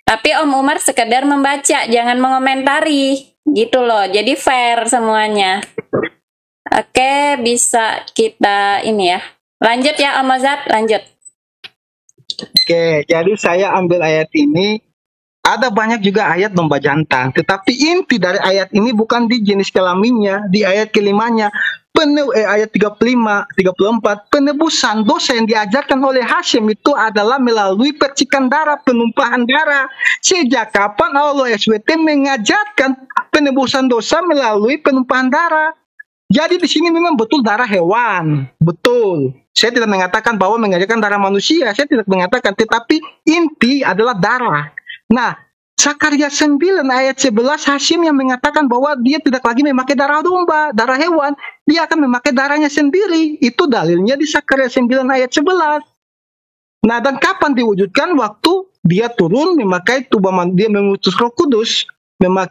Tapi Om Umar sekedar membaca, jangan mengomentari. Gitu loh, jadi fair semuanya. Oke, bisa kita ini ya. Lanjut ya, Om Azad, lanjut. Oke, jadi saya ambil ayat ini. Ada banyak juga ayat domba jantan. Tetapi inti dari ayat ini bukan di jenis kelaminnya. Di ayat kelimanya, penew, eh, ayat tiga puluh lima, tiga puluh empat, penebusan dosa yang diajarkan oleh Hashem itu adalah melalui percikan darah, penumpahan darah. Sejak kapan Allah S W T mengajarkan penebusan dosa melalui penumpahan darah? Jadi di sini memang betul darah hewan, betul. Saya tidak mengatakan bahwa mengajarkan darah manusia, saya tidak mengatakan, tetapi inti adalah darah. Nah, Zakharia sembilan ayat sebelas, Hashem yang mengatakan bahwa dia tidak lagi memakai darah domba, darah hewan, dia akan memakai darahnya sendiri. Itu dalilnya di Zakharia sembilan ayat sebelas. Nah, dan kapan diwujudkan? Waktu dia turun memakai tubuh, dia mengutus Roh Kudus,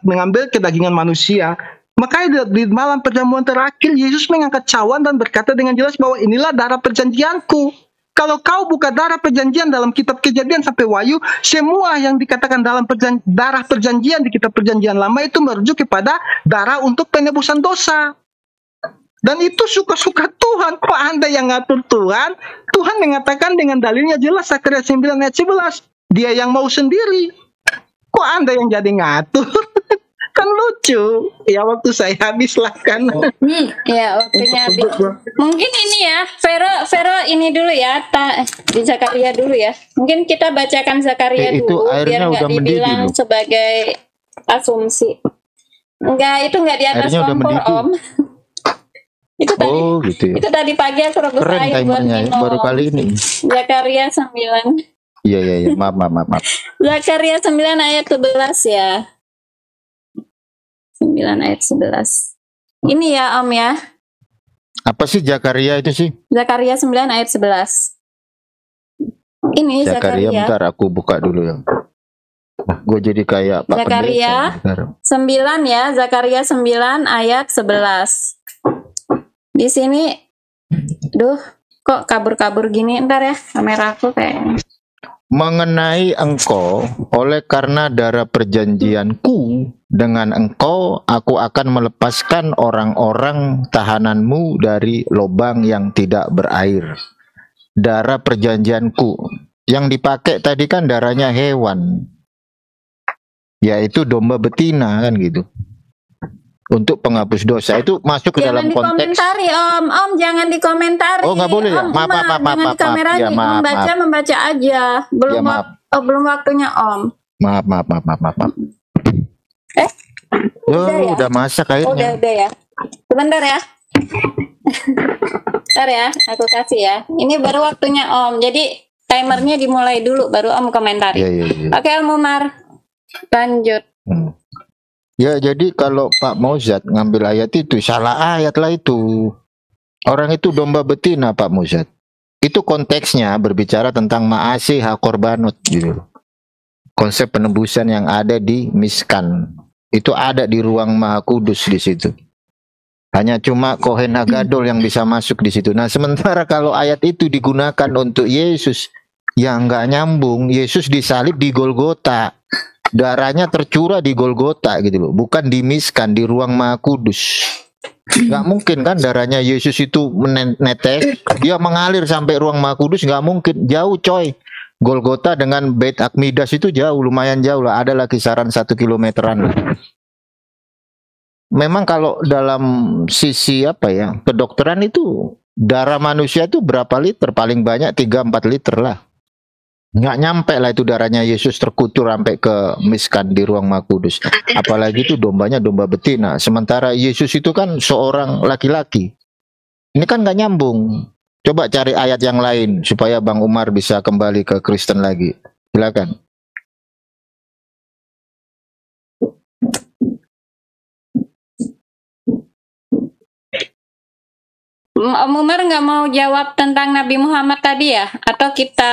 mengambil kedagingan manusia. Makanya di malam perjamuan terakhir, Yesus mengangkat cawan dan berkata dengan jelas bahwa inilah darah perjanjianku. Kalau kau buka darah perjanjian dalam kitab Kejadian sampai Wahyu, semua yang dikatakan dalam perjan darah perjanjian di kitab perjanjian lama itu merujuk kepada darah untuk penebusan dosa. Dan itu suka-suka Tuhan. Kok Anda yang ngatur Tuhan? Tuhan mengatakan dengan dalilnya jelas, Zakharia sembilan ayat sebelas. Dia yang mau sendiri. kok Anda yang jadi ngatur? Kan lucu. Ya waktu saya habis lah kan. Hmm, ya waktunya habis. Mungkin ini ya, Vero, Vero ini dulu ya, ta, di Zakharia dulu ya. Mungkin kita bacakan Zakharia eh, dulu biar nggak dibilang mendidih, sebagai asumsi. Enggak, itu nggak di atas kompor Om. Itu tadi, oh, gitu ya. Itu tadi pagi aku rebus air buat minum. Baru kali ini. Zakharia sembilan. Iya iya iya, maaf maaf maaf. Zakharia sembilan ayat sebelas ya. sembilan ayat sebelas. Ini ya Om ya. Apa sih Zakharia itu sih? Zakharia sembilan ayat sebelas. Ini Zakharia. Bentar aku buka dulu ya. Gue jadi kayak Pak Zakharia sembilan ya, Zakharia sembilan ayat sebelas. Di sini duh, kok kabur-kabur gini, ntar ya kamera aku kayaknya. Mengenai engkau, oleh karena darah perjanjianku dengan engkau, aku akan melepaskan orang-orang tahananmu dari lubang yang tidak berair. Darah perjanjianku, yang dipakai tadi kan darahnya hewan, yaitu domba betina kan gitu, untuk penghapus dosa. Itu masuk ke dalam konteks. Jangan dikomentari Om, Om jangan dikomentari. Oh nggak boleh ya? Maaf maaf maaf maaf maaf. Jangan membaca membaca aja. Belum belum waktunya Om. Maaf maaf maaf maaf maaf. Eh? Udah masak airnya. Udah udah ya. Sebentar ya. Bentar ya, aku kasih ya. Ini baru waktunya Om. Jadi timernya dimulai dulu, baru Om komentari. Oke Om Umar, lanjut. Ya jadi kalau Pak Mozad ngambil ayat itu salah ayat lah itu. Orang itu domba betina Pak Mozad. Itu konteksnya berbicara tentang maasih hakorbanut gitu. Konsep penebusan yang ada di Miskan itu ada di ruang Maha Kudus di situ. Hanya cuma Kohen Hagadol yang bisa masuk di situ. Nah sementara kalau ayat itu digunakan untuk Yesus yang nggak nyambung. Yesus disalib di Golgota. Darahnya tercurah di Golgota gitu loh, bukan di Miskan, di ruang Maha Kudus. Nggak mungkin kan darahnya Yesus itu menetes, dia mengalir sampai ruang Maha Kudus, nggak mungkin, jauh coy. Golgota dengan Bet HaMikdash itu jauh, lumayan jauh lah, adalah kisaran satu kilometeran lah. Memang kalau dalam sisi apa ya, kedokteran itu darah manusia itu berapa liter? Paling banyak tiga sampai empat liter lah. Nggak nyampe lah itu darahnya Yesus terkucur sampai ke Miskan di ruang Maha Kudus. Apalagi itu dombanya domba betina. Sementara Yesus itu kan seorang laki-laki. Ini kan nggak nyambung. Coba cari ayat yang lain supaya Bang Umar bisa kembali ke Kristen lagi. Silakan. Om Umar nggak mau jawab tentang Nabi Muhammad tadi ya? Atau kita...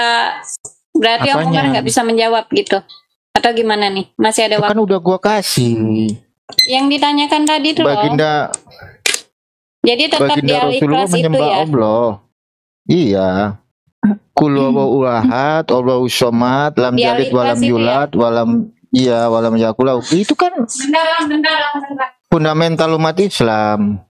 Berarti Apanya? Om Umar nggak bisa menjawab gitu? Atau gimana nih? Masih ada waktu? Kan udah gua kasih. Yang ditanyakan tadi tuh Baginda, jadi tetap Baginda di Al-Ikhlas itu ya? Allah. Iya. Kul huwallahu ahad, Allahus somad, lam yalid walam yulad, walam iya walam yakul lahu. Itu kan bentar, bentar, bentar. Fundamental umat Islam.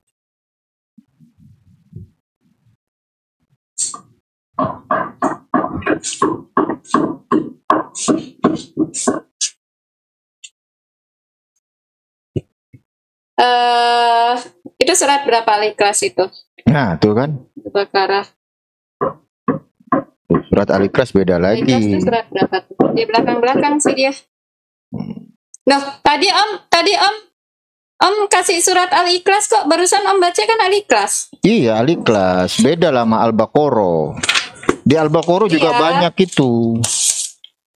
Uh, itu surat berapa Al-Ikhlas itu? Nah, tuh kan. Bakara. Surat Al-Ikhlas beda lagi. Al-Ikhlas surat berapa? Di belakang-belakang sih dia. Nah, tadi Om, tadi Om, Om kasih surat Al-Ikhlas kok. Barusan Om baca kan Al-Ikhlas. Iya, Al-Ikhlas. Beda lama Al-Baqarah. Di Al-Baqarah iya. juga banyak itu.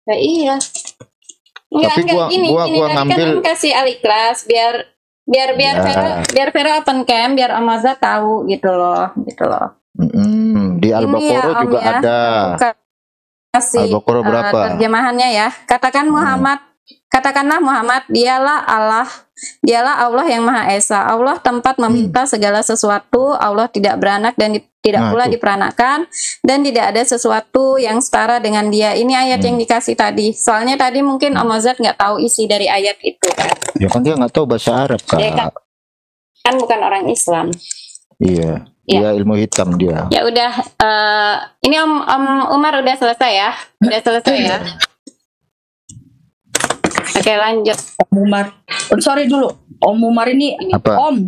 Nah, iya. Enggak, tapi gua, gini, gua, gini. gua ngambil kan kasih Al-Ikhlas biar biar biar ya. Vero, biar Vero open cam biar Om Azad tahu gitu loh, gitu loh. Mm-hmm. Di Al-Baqarah ya, juga ya. ada. Kasih Al-Baqarah berapa? Uh, terjemahannya ya. Katakan Muhammad, hmm. katakanlah Muhammad, dialah Allah. Dialah Allah yang Maha Esa. Allah tempat meminta segala sesuatu. Allah tidak beranak dan di, tidak nah, pula tuh. diperanakan. Dan tidak ada sesuatu yang setara dengan dia. Ini ayat hmm. yang dikasih tadi. Soalnya tadi mungkin Om Azad nggak tahu isi dari ayat itu kan. Ya kan dia nggak tahu bahasa Arab kan. Dia kan, kan bukan orang Islam. Iya. Iya ilmu hitam dia. Ya udah. Uh, ini Om, Om Umar udah selesai ya. Udah selesai ya. Oke, lanjut. Om Umar. Oh, sorry dulu. Om Umar ini, ini Om.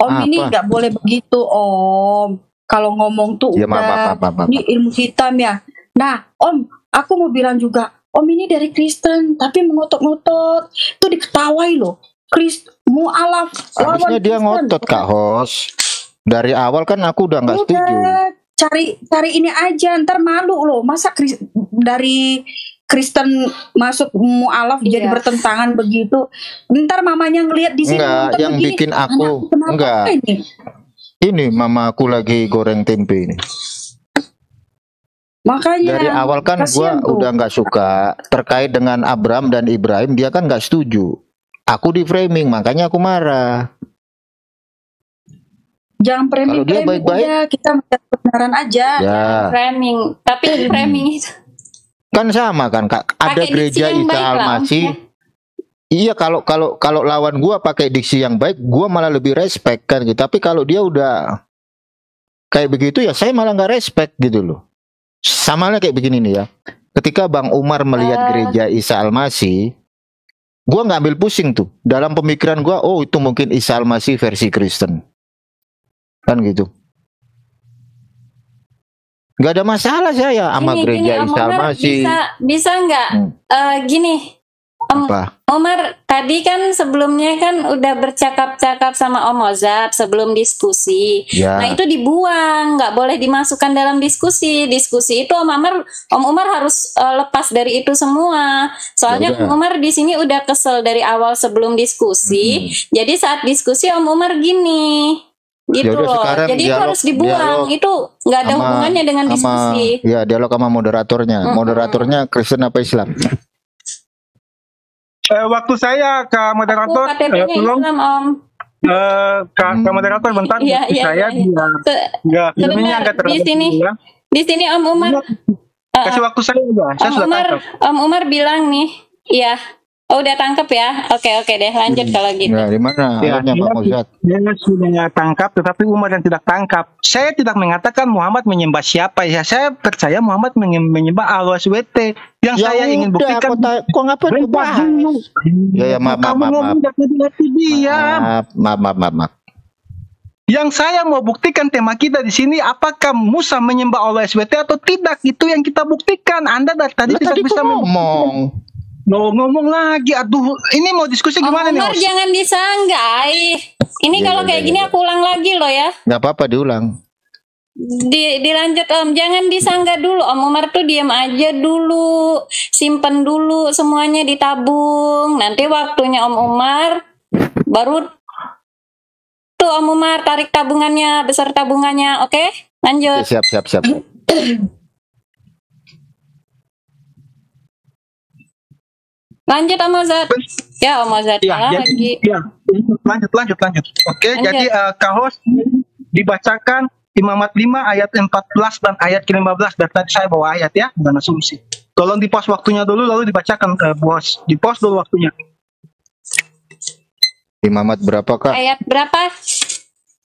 Om apa? Ini nggak boleh begitu, Om. Kalau ngomong tuh ya, udah maaf, maaf, maaf, maaf. Ini ilmu hitam ya. Nah, Om, aku mau bilang juga, Om ini dari Kristen, tapi mengotot-ngotot. Itu diketawai loh. Krist, mu'alaf. Harusnya dia Kristen. Ngotot, Kak Hos. Dari awal kan aku udah nggak setuju. Cari cari ini aja, ntar malu loh. Masa Kris, dari Kristen masuk mu'alaf iya. Jadi bertentangan begitu. Ntar mamanya ngelihat di sini. Enggak, yang begini. Bikin aku. Anak, enggak. Ini? Ini mama aku lagi goreng tempe ini. Makanya dari awal kan gua tuh. Udah nggak suka terkait dengan Abraham dan Ibrahim, dia kan nggak setuju. Aku di framing, makanya aku marah. Jangan framing, dia framing baik-baik. Udah, kita melihat kebenaran aja. Ya. Framing, tapi framing itu kan sama kan Kak. Ada pakai gereja Ita Almasih. Ya. Iya, kalau kalau kalau lawan gua pakai diksi yang baik, gua malah lebih respect kan gitu. Tapi kalau dia udah kayak begitu ya saya malah nggak respect gitu loh. Sama lah kayak begini nih ya. Ketika Bang Umar melihat uh... gereja Isa Al-Masih, gua nggak ambil pusing tuh. Dalam pemikiran gua, oh itu mungkin Isa Al-Masih versi Kristen. Kan gitu. Gak ada masalah saya sama gini, gereja gini, Isa Al-Masih. Bisa bisa nggak hmm. uh, gini? Om Umar, tadi kan sebelumnya kan udah bercakap-cakap sama Om Mozad sebelum diskusi. Ya. Nah itu dibuang, nggak boleh dimasukkan dalam diskusi. Diskusi itu Om Umar, Om Umar harus uh, lepas dari itu semua. Soalnya ya, Om Umar di sini udah kesel dari awal sebelum diskusi. Hmm. Jadi saat diskusi Om Umar gini, gitu loh. Jadi dialog, itu harus dibuang. Dialog, itu nggak ada sama, hubungannya dengan sama, diskusi. Ya dialog sama moderatornya. Hmm. Moderatornya Kristen apa Islam? Eh, waktu saya ke moderator, eh, tolong Islam, Om. Eh, ke, ke moderator bentar, ya, ya, saya ya, ya. Sebentar, di sini, ya. Di sini Om Umar, kasih uh, waktu saya udah, saya Om Umar, Om Umar bilang nih, ya, oh, udah tangkap ya, oke oke deh, lanjut hmm. kalau gitu. Ya, di mana? Ya, dia, dia sudah tangkap, tetapi Umar yang tidak tangkap. Saya tidak mengatakan Muhammad menyembah siapa ya, saya percaya Muhammad menyembah Allah S W T. Yang ya saya udah, ingin buktikan kok ngapa dibahas ya, ya maaf maaf maaf maaf maaf maaf maaf maaf maaf yang saya mau buktikan tema kita di sini apakah Musa menyembah Allah S W T atau tidak, itu yang kita buktikan. Anda dari tadi tidak bisa ngomong. No, ngomong lagi, aduh, ini mau diskusi gimana nih? Om Umar jangan disanggai. Ini kalau kayak gini aku ulang lagi loh ya. Gak apa-apa diulang. Di, dilanjut Om, jangan disangga dulu. Om Umar tuh diam aja dulu, simpen dulu, semuanya ditabung. Nanti waktunya Om Umar baru tuh Om Umar tarik tabungannya, besar tabungannya, oke? Lanjut. Ya, siap, siap, siap. Lanjut Om Mozad. Ya Om Mozad ya, ya, lagi. Ya. Lanjut lanjut lanjut. Oke, lanjut. Jadi uh, Kahos dibacakan Imamat lima ayat empat belas dan ayat ke lima belas. Dan tadi saya bawa ayat ya, bukan asumsi. Tolong di-post waktunya dulu lalu dibacakan uh, Bos. Di-post dulu waktunya. Imamat berapa, Kak? Ayat berapa?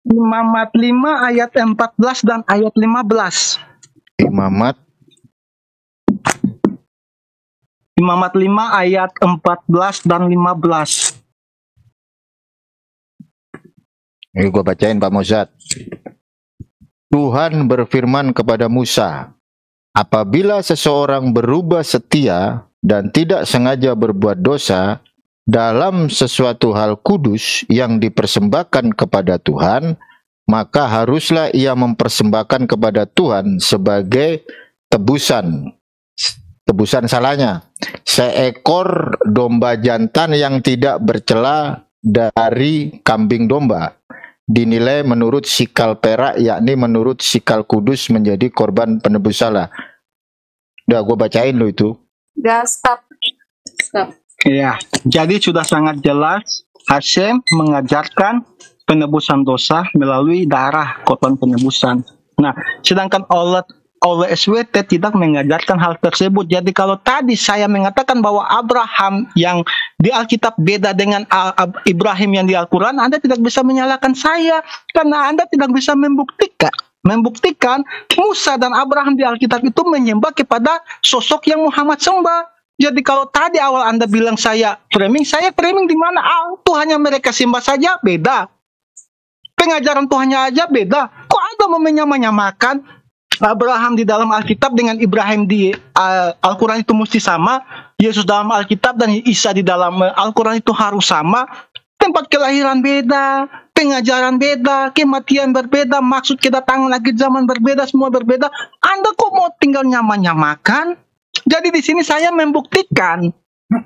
Imamat lima ayat empat belas dan ayat lima belas. Imamat Imamat lima ayat empat belas dan lima belas. Ini gue bacain Pak Mozad. Tuhan berfirman kepada Musa, apabila seseorang berubah setia dan tidak sengaja berbuat dosa dalam sesuatu hal kudus yang dipersembahkan kepada Tuhan, maka haruslah ia mempersembahkan kepada Tuhan sebagai tebusan. Tebusan salahnya, seekor domba jantan yang tidak bercela dari kambing domba, dinilai menurut sikal perak, yakni menurut sikal kudus menjadi korban penebus salah. Udah gue bacain lo itu. Udah stop. Stop. Iya, jadi sudah sangat jelas Hashem mengajarkan penebusan dosa melalui darah korban penebusan. Nah, sedangkan Allah oleh S W T tidak mengajarkan hal tersebut. Jadi kalau tadi saya mengatakan bahwa Abraham yang di Alkitab beda dengan Ibrahim yang di Al-Quran, Anda tidak bisa menyalahkan saya karena Anda tidak bisa membuktikan membuktikan Musa dan Abraham di Alkitab itu menyembah kepada sosok yang Muhammad sembah. Jadi kalau tadi awal Anda bilang saya framing, saya framing di mana? Ah, Tuhannya mereka sembah saja beda. Pengajaran Tuhannya aja beda. Kok Anda menyamakan Abraham di dalam Alkitab dengan Ibrahim di uh, Al-Quran itu mesti sama? Yesus dalam Alkitab dan Isa di dalam Al-Quran itu harus sama? Tempat kelahiran beda, pengajaran beda, kematian berbeda, maksud kedatangan akhir zaman berbeda, semua berbeda. Anda kok mau tinggal nyama-nyamakan? Jadi di sini saya membuktikan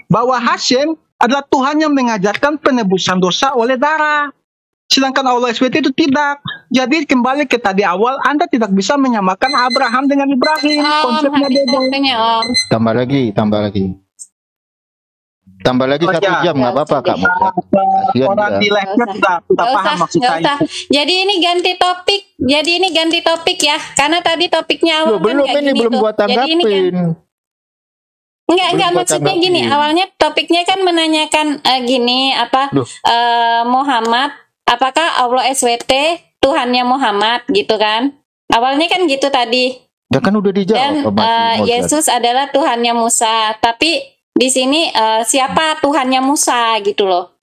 bahwa Hashem adalah Tuhan yang mengajarkan penebusan dosa oleh darah. Sedangkan Allah S W T itu tidak. Jadi kembali ke tadi awal, Anda tidak bisa menyamakan Abraham dengan Ibrahim. Oh, konsepnya beda. Tambah lagi, tambah lagi. Tambah lagi oh, satu ya. Jam, nggak apa-apa Kak. Orang di lengket sudah paham maksud saya. Jadi ini ganti topik. Jadi ini ganti topik ya. Karena tadi topiknya awal kan belum, ini belum buat tanggapin. Enggak, enggak maksudnya gini, awalnya topiknya kan menanyakan uh, gini, apa uh, Muhammad, apakah Allah S W T Tuhannya Muhammad gitu kan? Awalnya kan gitu tadi. Ya kan udah dijawab. Dan uh, Yesus adalah Tuhannya Musa, tapi di sini uh, siapa Tuhannya Musa gitu loh.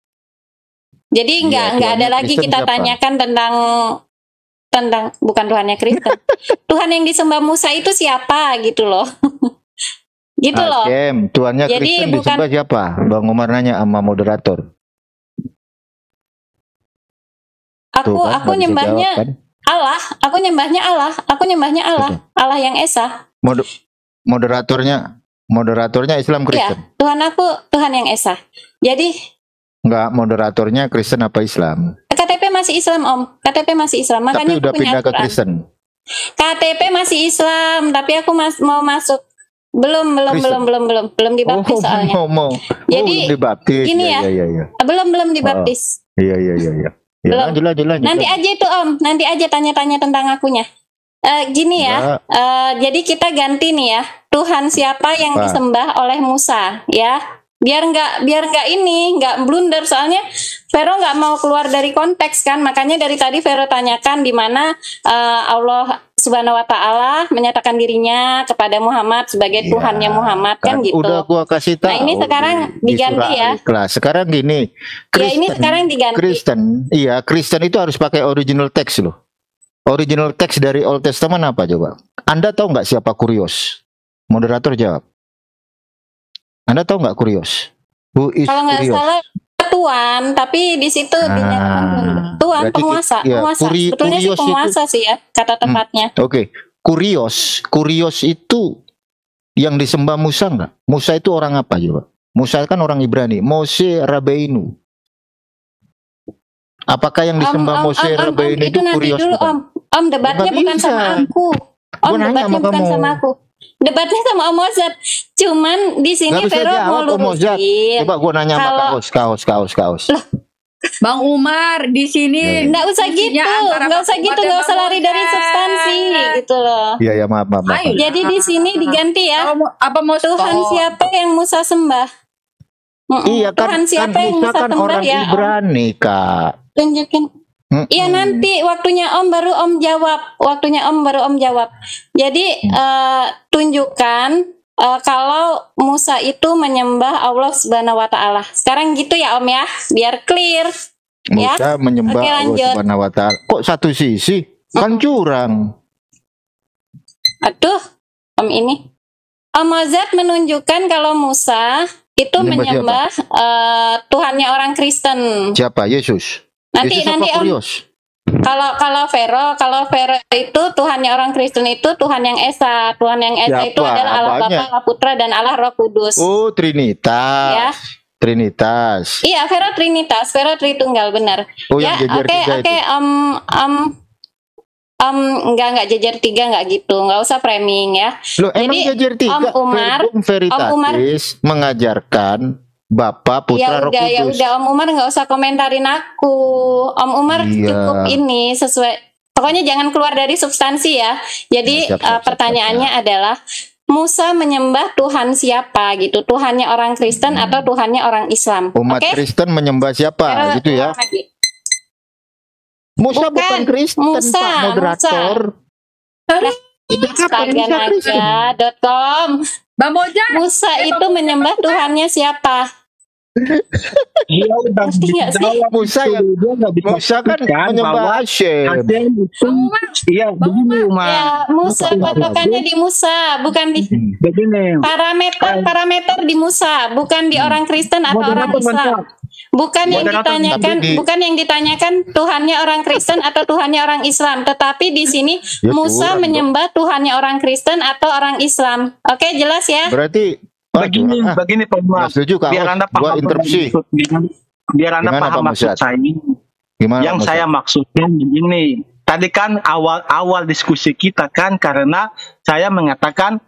Jadi enggak ya, enggak ada lagi Kristen kita siapa? Tanyakan tentang tentang bukan Tuhannya Kristen. Tuhan yang disembah Musa itu siapa gitu loh. Gitu loh. Hashem, Tuhannya jadi Kristen bukan... disembah siapa? Bang Umar nanya sama moderator. Aku Tuh, kan? aku nyembahnya jawab, kan? Allah, aku nyembahnya Allah, aku nyembahnya Allah, Betul. Allah yang Esa. Mod moderatornya, moderatornya Islam Kristen. Ya, Tuhan aku Tuhan yang Esa. Jadi enggak moderatornya Kristen apa Islam? K T P masih Islam, Om. K T P masih Islam. Makanya tapi udah punya pindah ke Kristen. K T P masih Islam, tapi aku mas mau masuk belum belum Kristen. belum belum belum belum dibaptis oh, soalnya mau, mau. Jadi oh, dibaptis. Gini ya, ya, ya, ya, ya. belum belum dibaptis oh, iya iya iya, iya. Ya, lanjut, lanjut, lanjut. Nanti aja itu Om, nanti aja tanya-tanya tentang akunya. Uh, gini ya, uh, jadi kita ganti nih ya, Tuhan siapa yang nah. disembah oleh Musa ya, biar nggak biar nggak ini nggak blunder soalnya Vero nggak mau keluar dari konteks kan, makanya dari tadi Vero tanyakan di mana uh, Allah Subhanahu Wa Taala menyatakan dirinya kepada Muhammad sebagai ya, Tuhannya Muhammad kan, kan gitu. Udah gua kasih tahu. Nah ini sekarang di, diganti di ya. Al-Ikhlas. Sekarang gini. Kristen, ya ini sekarang diganti. Kristen, iya Kristen itu harus pakai original text loh. Original text dari Old Testament apa coba? Anda tahu nggak siapa Kurios? Moderator jawab. Anda tahu nggak Kurios? Who is Kalau nggak salah Tuhan, tapi di situ nah, Tuhan penguasa, ya, penguasa. Kuri, Betulnya sih penguasa itu, sih ya kata tempatnya. Hmm, Oke, okay. Kurios, Kurios itu yang disembah Musa nggak? Musa itu orang apa coba? Musa kan orang Ibrani, Mose Rabbeinu. Apakah yang disembah Mose Rabbeinu itu Kurios? Dulu, om, om debatnya bukan bisa. sama aku. Om Gua debatnya bukan kamu. sama aku. Debatnya sama Om Mozad. Cuman di sini Vero mau lurusin. Coba gue nanya sama kaos, kaos, kaos, kaos. Loh. Bang Umar di sini enggak usah gitu. Enggak usah gitu, enggak usah lari dari substansi gitu loh. Iya ya, maaf, maaf. maaf. Jadi di sini diganti ya. Apa mau Tuhan siapa yang Musa sembah? Iya kan. Tuhan siapa yang Musa sembah ya? Ibrani, Kak. Tunjukin. Iya mm -mm. nanti waktunya Om baru Om jawab, waktunya Om baru Om jawab. Jadi mm. uh, tunjukkan uh, kalau Musa itu menyembah Allah Subhanahu Wa Taala. Sekarang gitu ya Om ya, biar clear. Musa ya? menyembah Oke, Allah Subhanahu Wa Taala. Kok satu sisi? Kan curang. Aduh, Om ini. Om Azad menunjukkan kalau Musa itu menyembah, menyembah uh, Tuhannya orang Kristen. Siapa? Yesus. Nanti Yesus nanti Om, kalau kalau Vero kalau Vero itu Tuhannya orang Kristen itu Tuhan yang Esa, Tuhan yang Esa Siapa? itu adalah Allah Bapa, Allah Putra dan Allah Roh Kudus. Oh Trinitas. Ya. Trinitas. Iya Vero Trinitas, Vero Tritunggal benar. Oh, ya oke oke Om Om Om enggak enggak jejer tiga enggak gitu, enggak usah framing ya. Loh, Jadi emang jejer tiga, Om Umar Om Umar mengajarkan Bapak Putra ya Roh udah, Kudus. Ya udah Om Umar nggak usah komentarin aku. Om Umar iya. cukup ini sesuai. Pokoknya jangan keluar dari substansi ya. Jadi ya, siap, siap, uh, pertanyaannya siap, siap. adalah Musa menyembah Tuhan siapa gitu? Tuhannya orang Kristen hmm. atau Tuhannya orang Islam? Umat okay? Kristen menyembah siapa Kira, gitu ya? Lagi. Musa bukan, bukan Kristen Musa, Pak moderator. Musa. Instagram aja dot com. Bang Mojang, Musa itu menyembah Tuhannya siapa? Dia udah bilang Musa ya, Musa kan menyembah Hashem. Iya, begini Umar. Musa patokannya di Musa, bukan di parameter-parameter di Musa, bukan di orang Kristen atau orang Islam. Bukan yang ditanyakan, bukan yang ditanyakan Tuhannya orang Kristen atau Tuhannya orang Islam, tetapi di sini Musa menyembah Tuhannya orang Kristen atau orang Islam. Oke, jelas ya? Berarti begini, begini Pak Umar. Biar Anda paham interupsi. Biar Anda paham maksud saya. Yang saya maksudkan begini. Tadi kan awal-awal diskusi kita kan karena saya mengatakan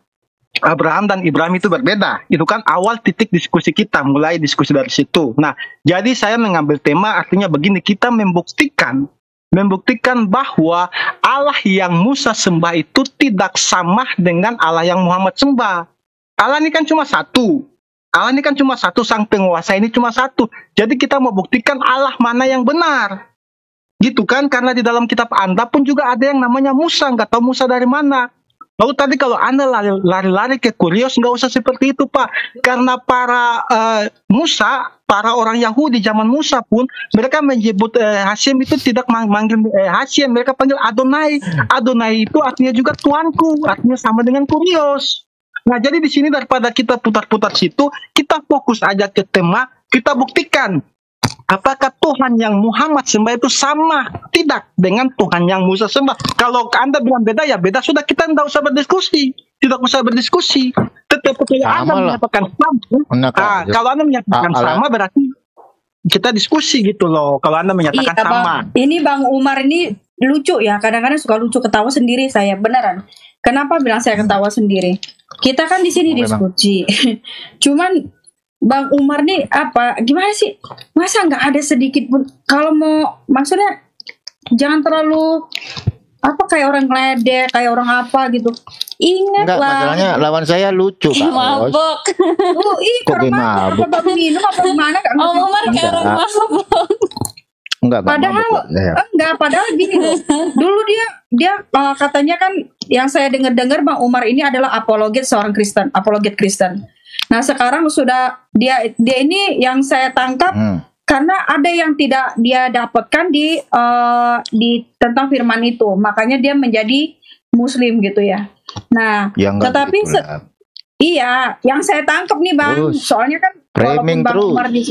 Abraham dan Ibrahim itu berbeda. Itu kan awal titik diskusi kita, mulai diskusi dari situ. Nah, jadi saya mengambil tema artinya begini, kita membuktikan membuktikan bahwa Allah yang Musa sembah itu tidak sama dengan Allah yang Muhammad sembah. Allah ini kan cuma satu. Allah ini kan cuma satu, sang penguasa ini cuma satu. Jadi kita mau buktikan Allah mana yang benar. Gitu kan, karena di dalam kitab Anda pun juga ada yang namanya Musa, nggak tahu Musa dari mana. Lalu tadi kalau Anda lari-lari ke Kurios, nggak usah seperti itu Pak. Karena para uh, Musa, para orang Yahudi zaman Musa pun, mereka menyebut uh, Hashem itu tidak manggil uh, Hashem, mereka panggil Adonai. Adonai itu artinya juga Tuanku, artinya sama dengan Kurios. Nah jadi di sini daripada kita putar-putar situ, kita fokus aja ke tema, kita buktikan. Apakah Tuhan yang Muhammad sembah itu sama tidak dengan Tuhan yang Musa sembah? Kalau Anda bilang beda ya beda, sudah kita tidak usah berdiskusi, tidak usah berdiskusi. Tetap ketika Anda menyatakan sama, ah, kalau Anda menyatakan ah, sama berarti kita diskusi gitu loh. Kalau Anda menyatakan iya, sama. Bang, ini Bang Umar ini lucu ya, kadang-kadang suka lucu ketawa sendiri saya beneran. Kenapa bilang saya ketawa sendiri? Kita kan di sini diskusi, cuman. Bang Umar nih apa gimana sih, masa nggak ada sedikit pun kalau mau, maksudnya jangan terlalu apa kayak orang ngeledek kayak orang apa gitu, ingatlah. Masalahnya lawan saya lucu Pak. Ih, mabok. Oh, ih, kok mabok? Apa minum apa gimana? Om Umar kayak orang mabok. Enggak, padahal enggak, padahal gini loh. Dulu dia dia uh, katanya kan yang saya dengar-dengar Bang Umar ini adalah apologet seorang Kristen, apologet Kristen. Nah sekarang sudah dia dia ini yang saya tangkap hmm. karena ada yang tidak dia dapatkan di uh, di tentang firman itu, makanya dia menjadi Muslim gitu ya. Nah ya, tetapi gitu iya yang saya tangkap nih Bang, terus, soalnya kan framing Bang terus. Umar di,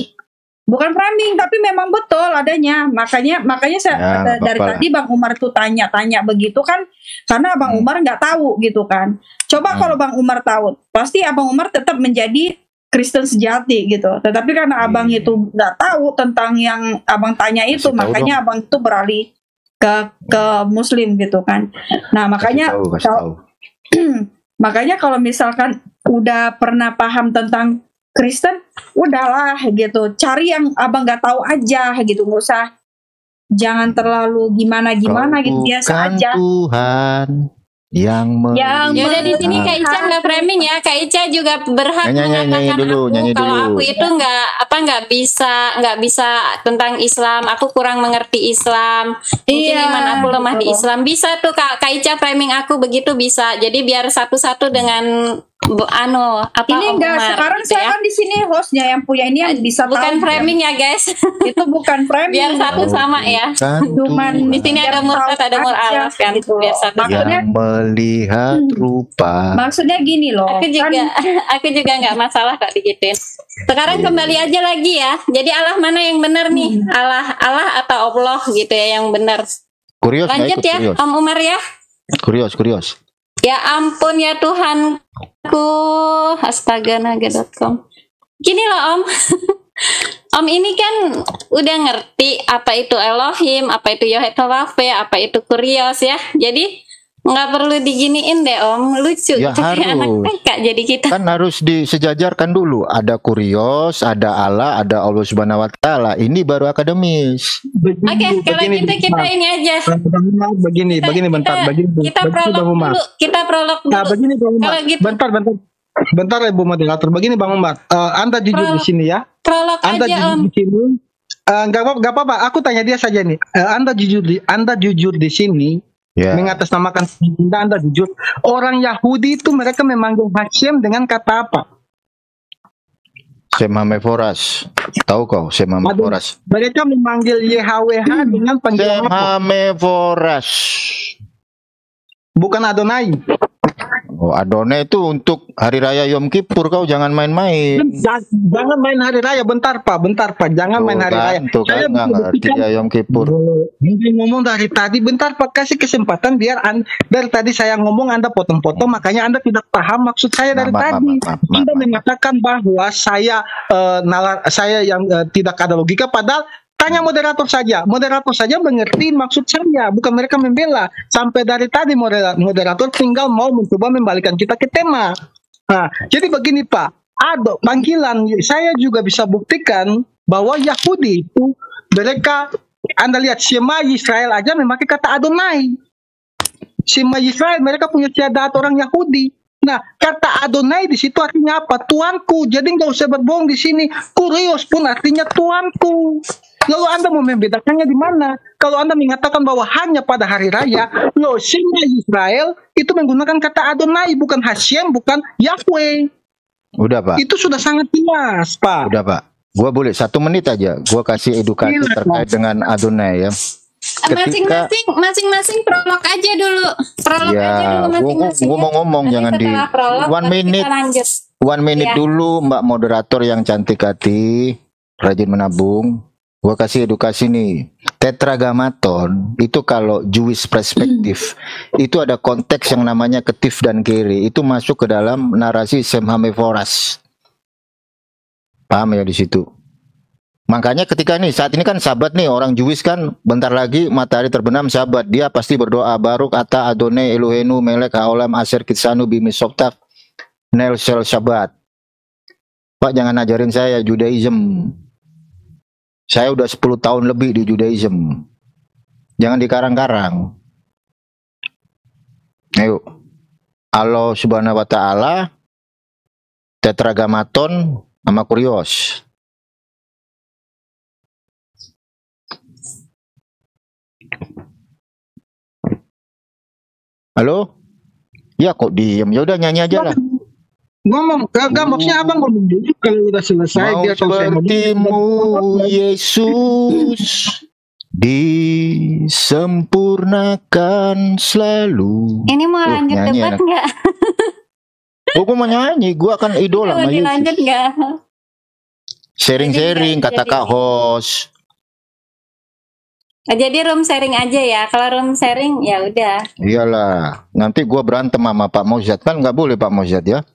bukan framing tapi memang betul adanya, makanya makanya saya ya, dari bapak. Tadi Bang Umar tuh tanya-tanya begitu kan karena Bang hmm. Umar nggak tahu gitu kan. Coba hmm. kalau Bang Umar tahu, pasti Abang Umar tetap menjadi Kristen sejati gitu. Tetapi karena Abang hmm. itu nggak tahu tentang yang Abang tanya itu, makanya dong. Abang itu beralih ke ke Muslim gitu kan. Nah makanya kasih tahu, kasih tahu. Makanya kalau misalkan udah pernah paham tentang Kristen, udahlah gitu. Cari yang Abang nggak tahu aja gitu, nggak usah. Jangan terlalu gimana-gimana gitu, biasa aja. Tuhan. Yang yang udah di sini Kak Ica nggak framing ya, Kak Ica juga berhak nyanyi, mengatakan nyanyi dulu, aku nyanyi kalau dulu. Aku itu nggak apa nggak bisa nggak bisa tentang Islam, aku kurang mengerti Islam, mungkin yeah. iman aku lemah di Islam, bisa tuh Kak, Kak Ica framing aku begitu bisa, jadi biar satu-satu dengan Bu Ano apa ini enggak Umar, sekarang gitu saya ya? Kan di sini hostnya yang punya ini yang bisa bukan tahu, framing ya guys itu bukan framing biar satu sama ya cuman di sini ada murtad ada muralas kan gitu. Biar satu maksudnya melihat rupa maksudnya gini loh aku juga kan, aku juga nggak masalah kok digituin sekarang kembali aja lagi ya jadi Allah mana yang benar nih Allah Allah atau Allah gitu ya yang benar Kurios lanjut ikut, ya Kurios. Om Umar ya Kurios Kurios ya ampun ya Tuhanku, astaga naga dot com. Gini loh Om, Om ini kan udah ngerti apa itu Elohim, apa itu Yod-He-Vav-He, apa itu Kurios ya. Jadi nggak perlu diginiin deh Om, lucu. Ya harus. Anak T K jadi kita. Kan harus disejajarkan dulu. Ada Kurios, ada Allah, ada Allah Subhanahu Wa Taala. Ini baru akademis. Oke, okay, kalau gitu kita ini aja. Begini, kita, begini bentar. Kita, begini, kita prolog dulu. Kita prolog dulu. Nah, begini Bang Umar. Gitu. Bentar, bentar. Bentar Ibu moderator. Begini Bang Umar. Uh, anda jujur prolog, di sini ya. Prolog Anda aja, jujur Om. Di sini. Uh, gak apa-apa. Aku tanya dia saja nih. Uh, anda jujur di. Anda jujur di sini. Yeah. Mengatasnamakan penciptaan atau jujur. Orang Yahudi itu mereka memanggil Hashem dengan kata apa? Shem HaMeforash. Tahu kau Shem HaMeforash? Mereka memanggil Y H W H dengan panggilan Shem HaMeforash. Bukan Adonai. Oh, Adonai itu untuk hari raya Yom Kippur, kau jangan main-main. Jangan main hari raya, bentar Pak, bentar Pak, jangan tuh, main hari kan, raya. Tuh, saya kan, ngerti ya Yom Kippur. Ini ngomong dari tadi, bentar Pak, kasih kesempatan biar an, dari tadi saya ngomong Anda potong-potong, makanya Anda tidak paham maksud saya dari ma, ma, tadi. Ma, ma, ma, ma, Anda mengatakan bahwa saya uh, nalar, saya yang uh, tidak ada logika, padahal tanya moderator saja, moderator saja mengerti maksud saya, bukan mereka membela. Sampai dari tadi moderator tinggal mau mencoba membalikan kita ke tema. Nah, jadi begini Pak, ada panggilan, saya juga bisa buktikan bahwa Yahudi itu mereka, Anda lihat Shema Israel aja memakai kata Adonai. Shema Israel mereka punya syahadat orang Yahudi. Nah, kata Adonai di situ artinya apa? Tuanku. Jadi nggak usah berbohong di sini. Kurios pun artinya tuanku. Lalu Anda mau membedakannya di mana? Kalau Anda mengatakan bahwa hanya pada hari raya, loh, Shema Israel itu menggunakan kata Adonai, bukan Hashem, bukan Yahweh. Udah Pak. Itu sudah sangat jelas Pak. Udah Pak. Gua boleh satu menit aja. Gua kasih edukasi Bila, terkait Pak. dengan Adonai ya. Masing-masing, masing-masing prolog aja dulu. Prolog ya, aja dulu masing-masing. Gua mau ngomong nanti jangan di. Prolog, one minute. One minute ya. dulu Mbak moderator yang cantik hati, rajin menabung. Gua kasih edukasi nih. Tetragrammaton itu kalau Jewish perspektif hmm. itu ada konteks yang namanya ketif dan kiri. Itu masuk ke dalam narasi Shem HaMeforash. Paham ya di situ. Makanya ketika nih saat ini kan Sabat nih, orang Jewish kan bentar lagi matahari terbenam Sabat, dia pasti berdoa Baruk Ata Adonai Eloheinu Melek Haolam Aser Kitsanu Bimisoptaf Nel Shel Sabat. Pak jangan ajarin saya Judaism. Saya udah sepuluh tahun lebih di Judaism. Jangan dikarang-karang. Ayo. Allah Subhanahu wa taala, Tetragrammaton sama Kurios. Halo? Ya kok diem. Ya udah nyanyi aja lah. Ngomong, gak maksudnya abang ngomong dulu kalau udah selesai. Mau biar sepertimu Yesus disempurnakan selalu. Ini mau oh, lanjut debat nggak? Gue mau nyanyi, gue akan idola sama Yesus. Lanjut nggak? Sharing-sharing kata Kak host. Jadi room sharing aja ya. Kalau room sharing ya udah. Iyalah, nanti gue berantem sama Pak Mozad kan nggak boleh Pak Mozad ya.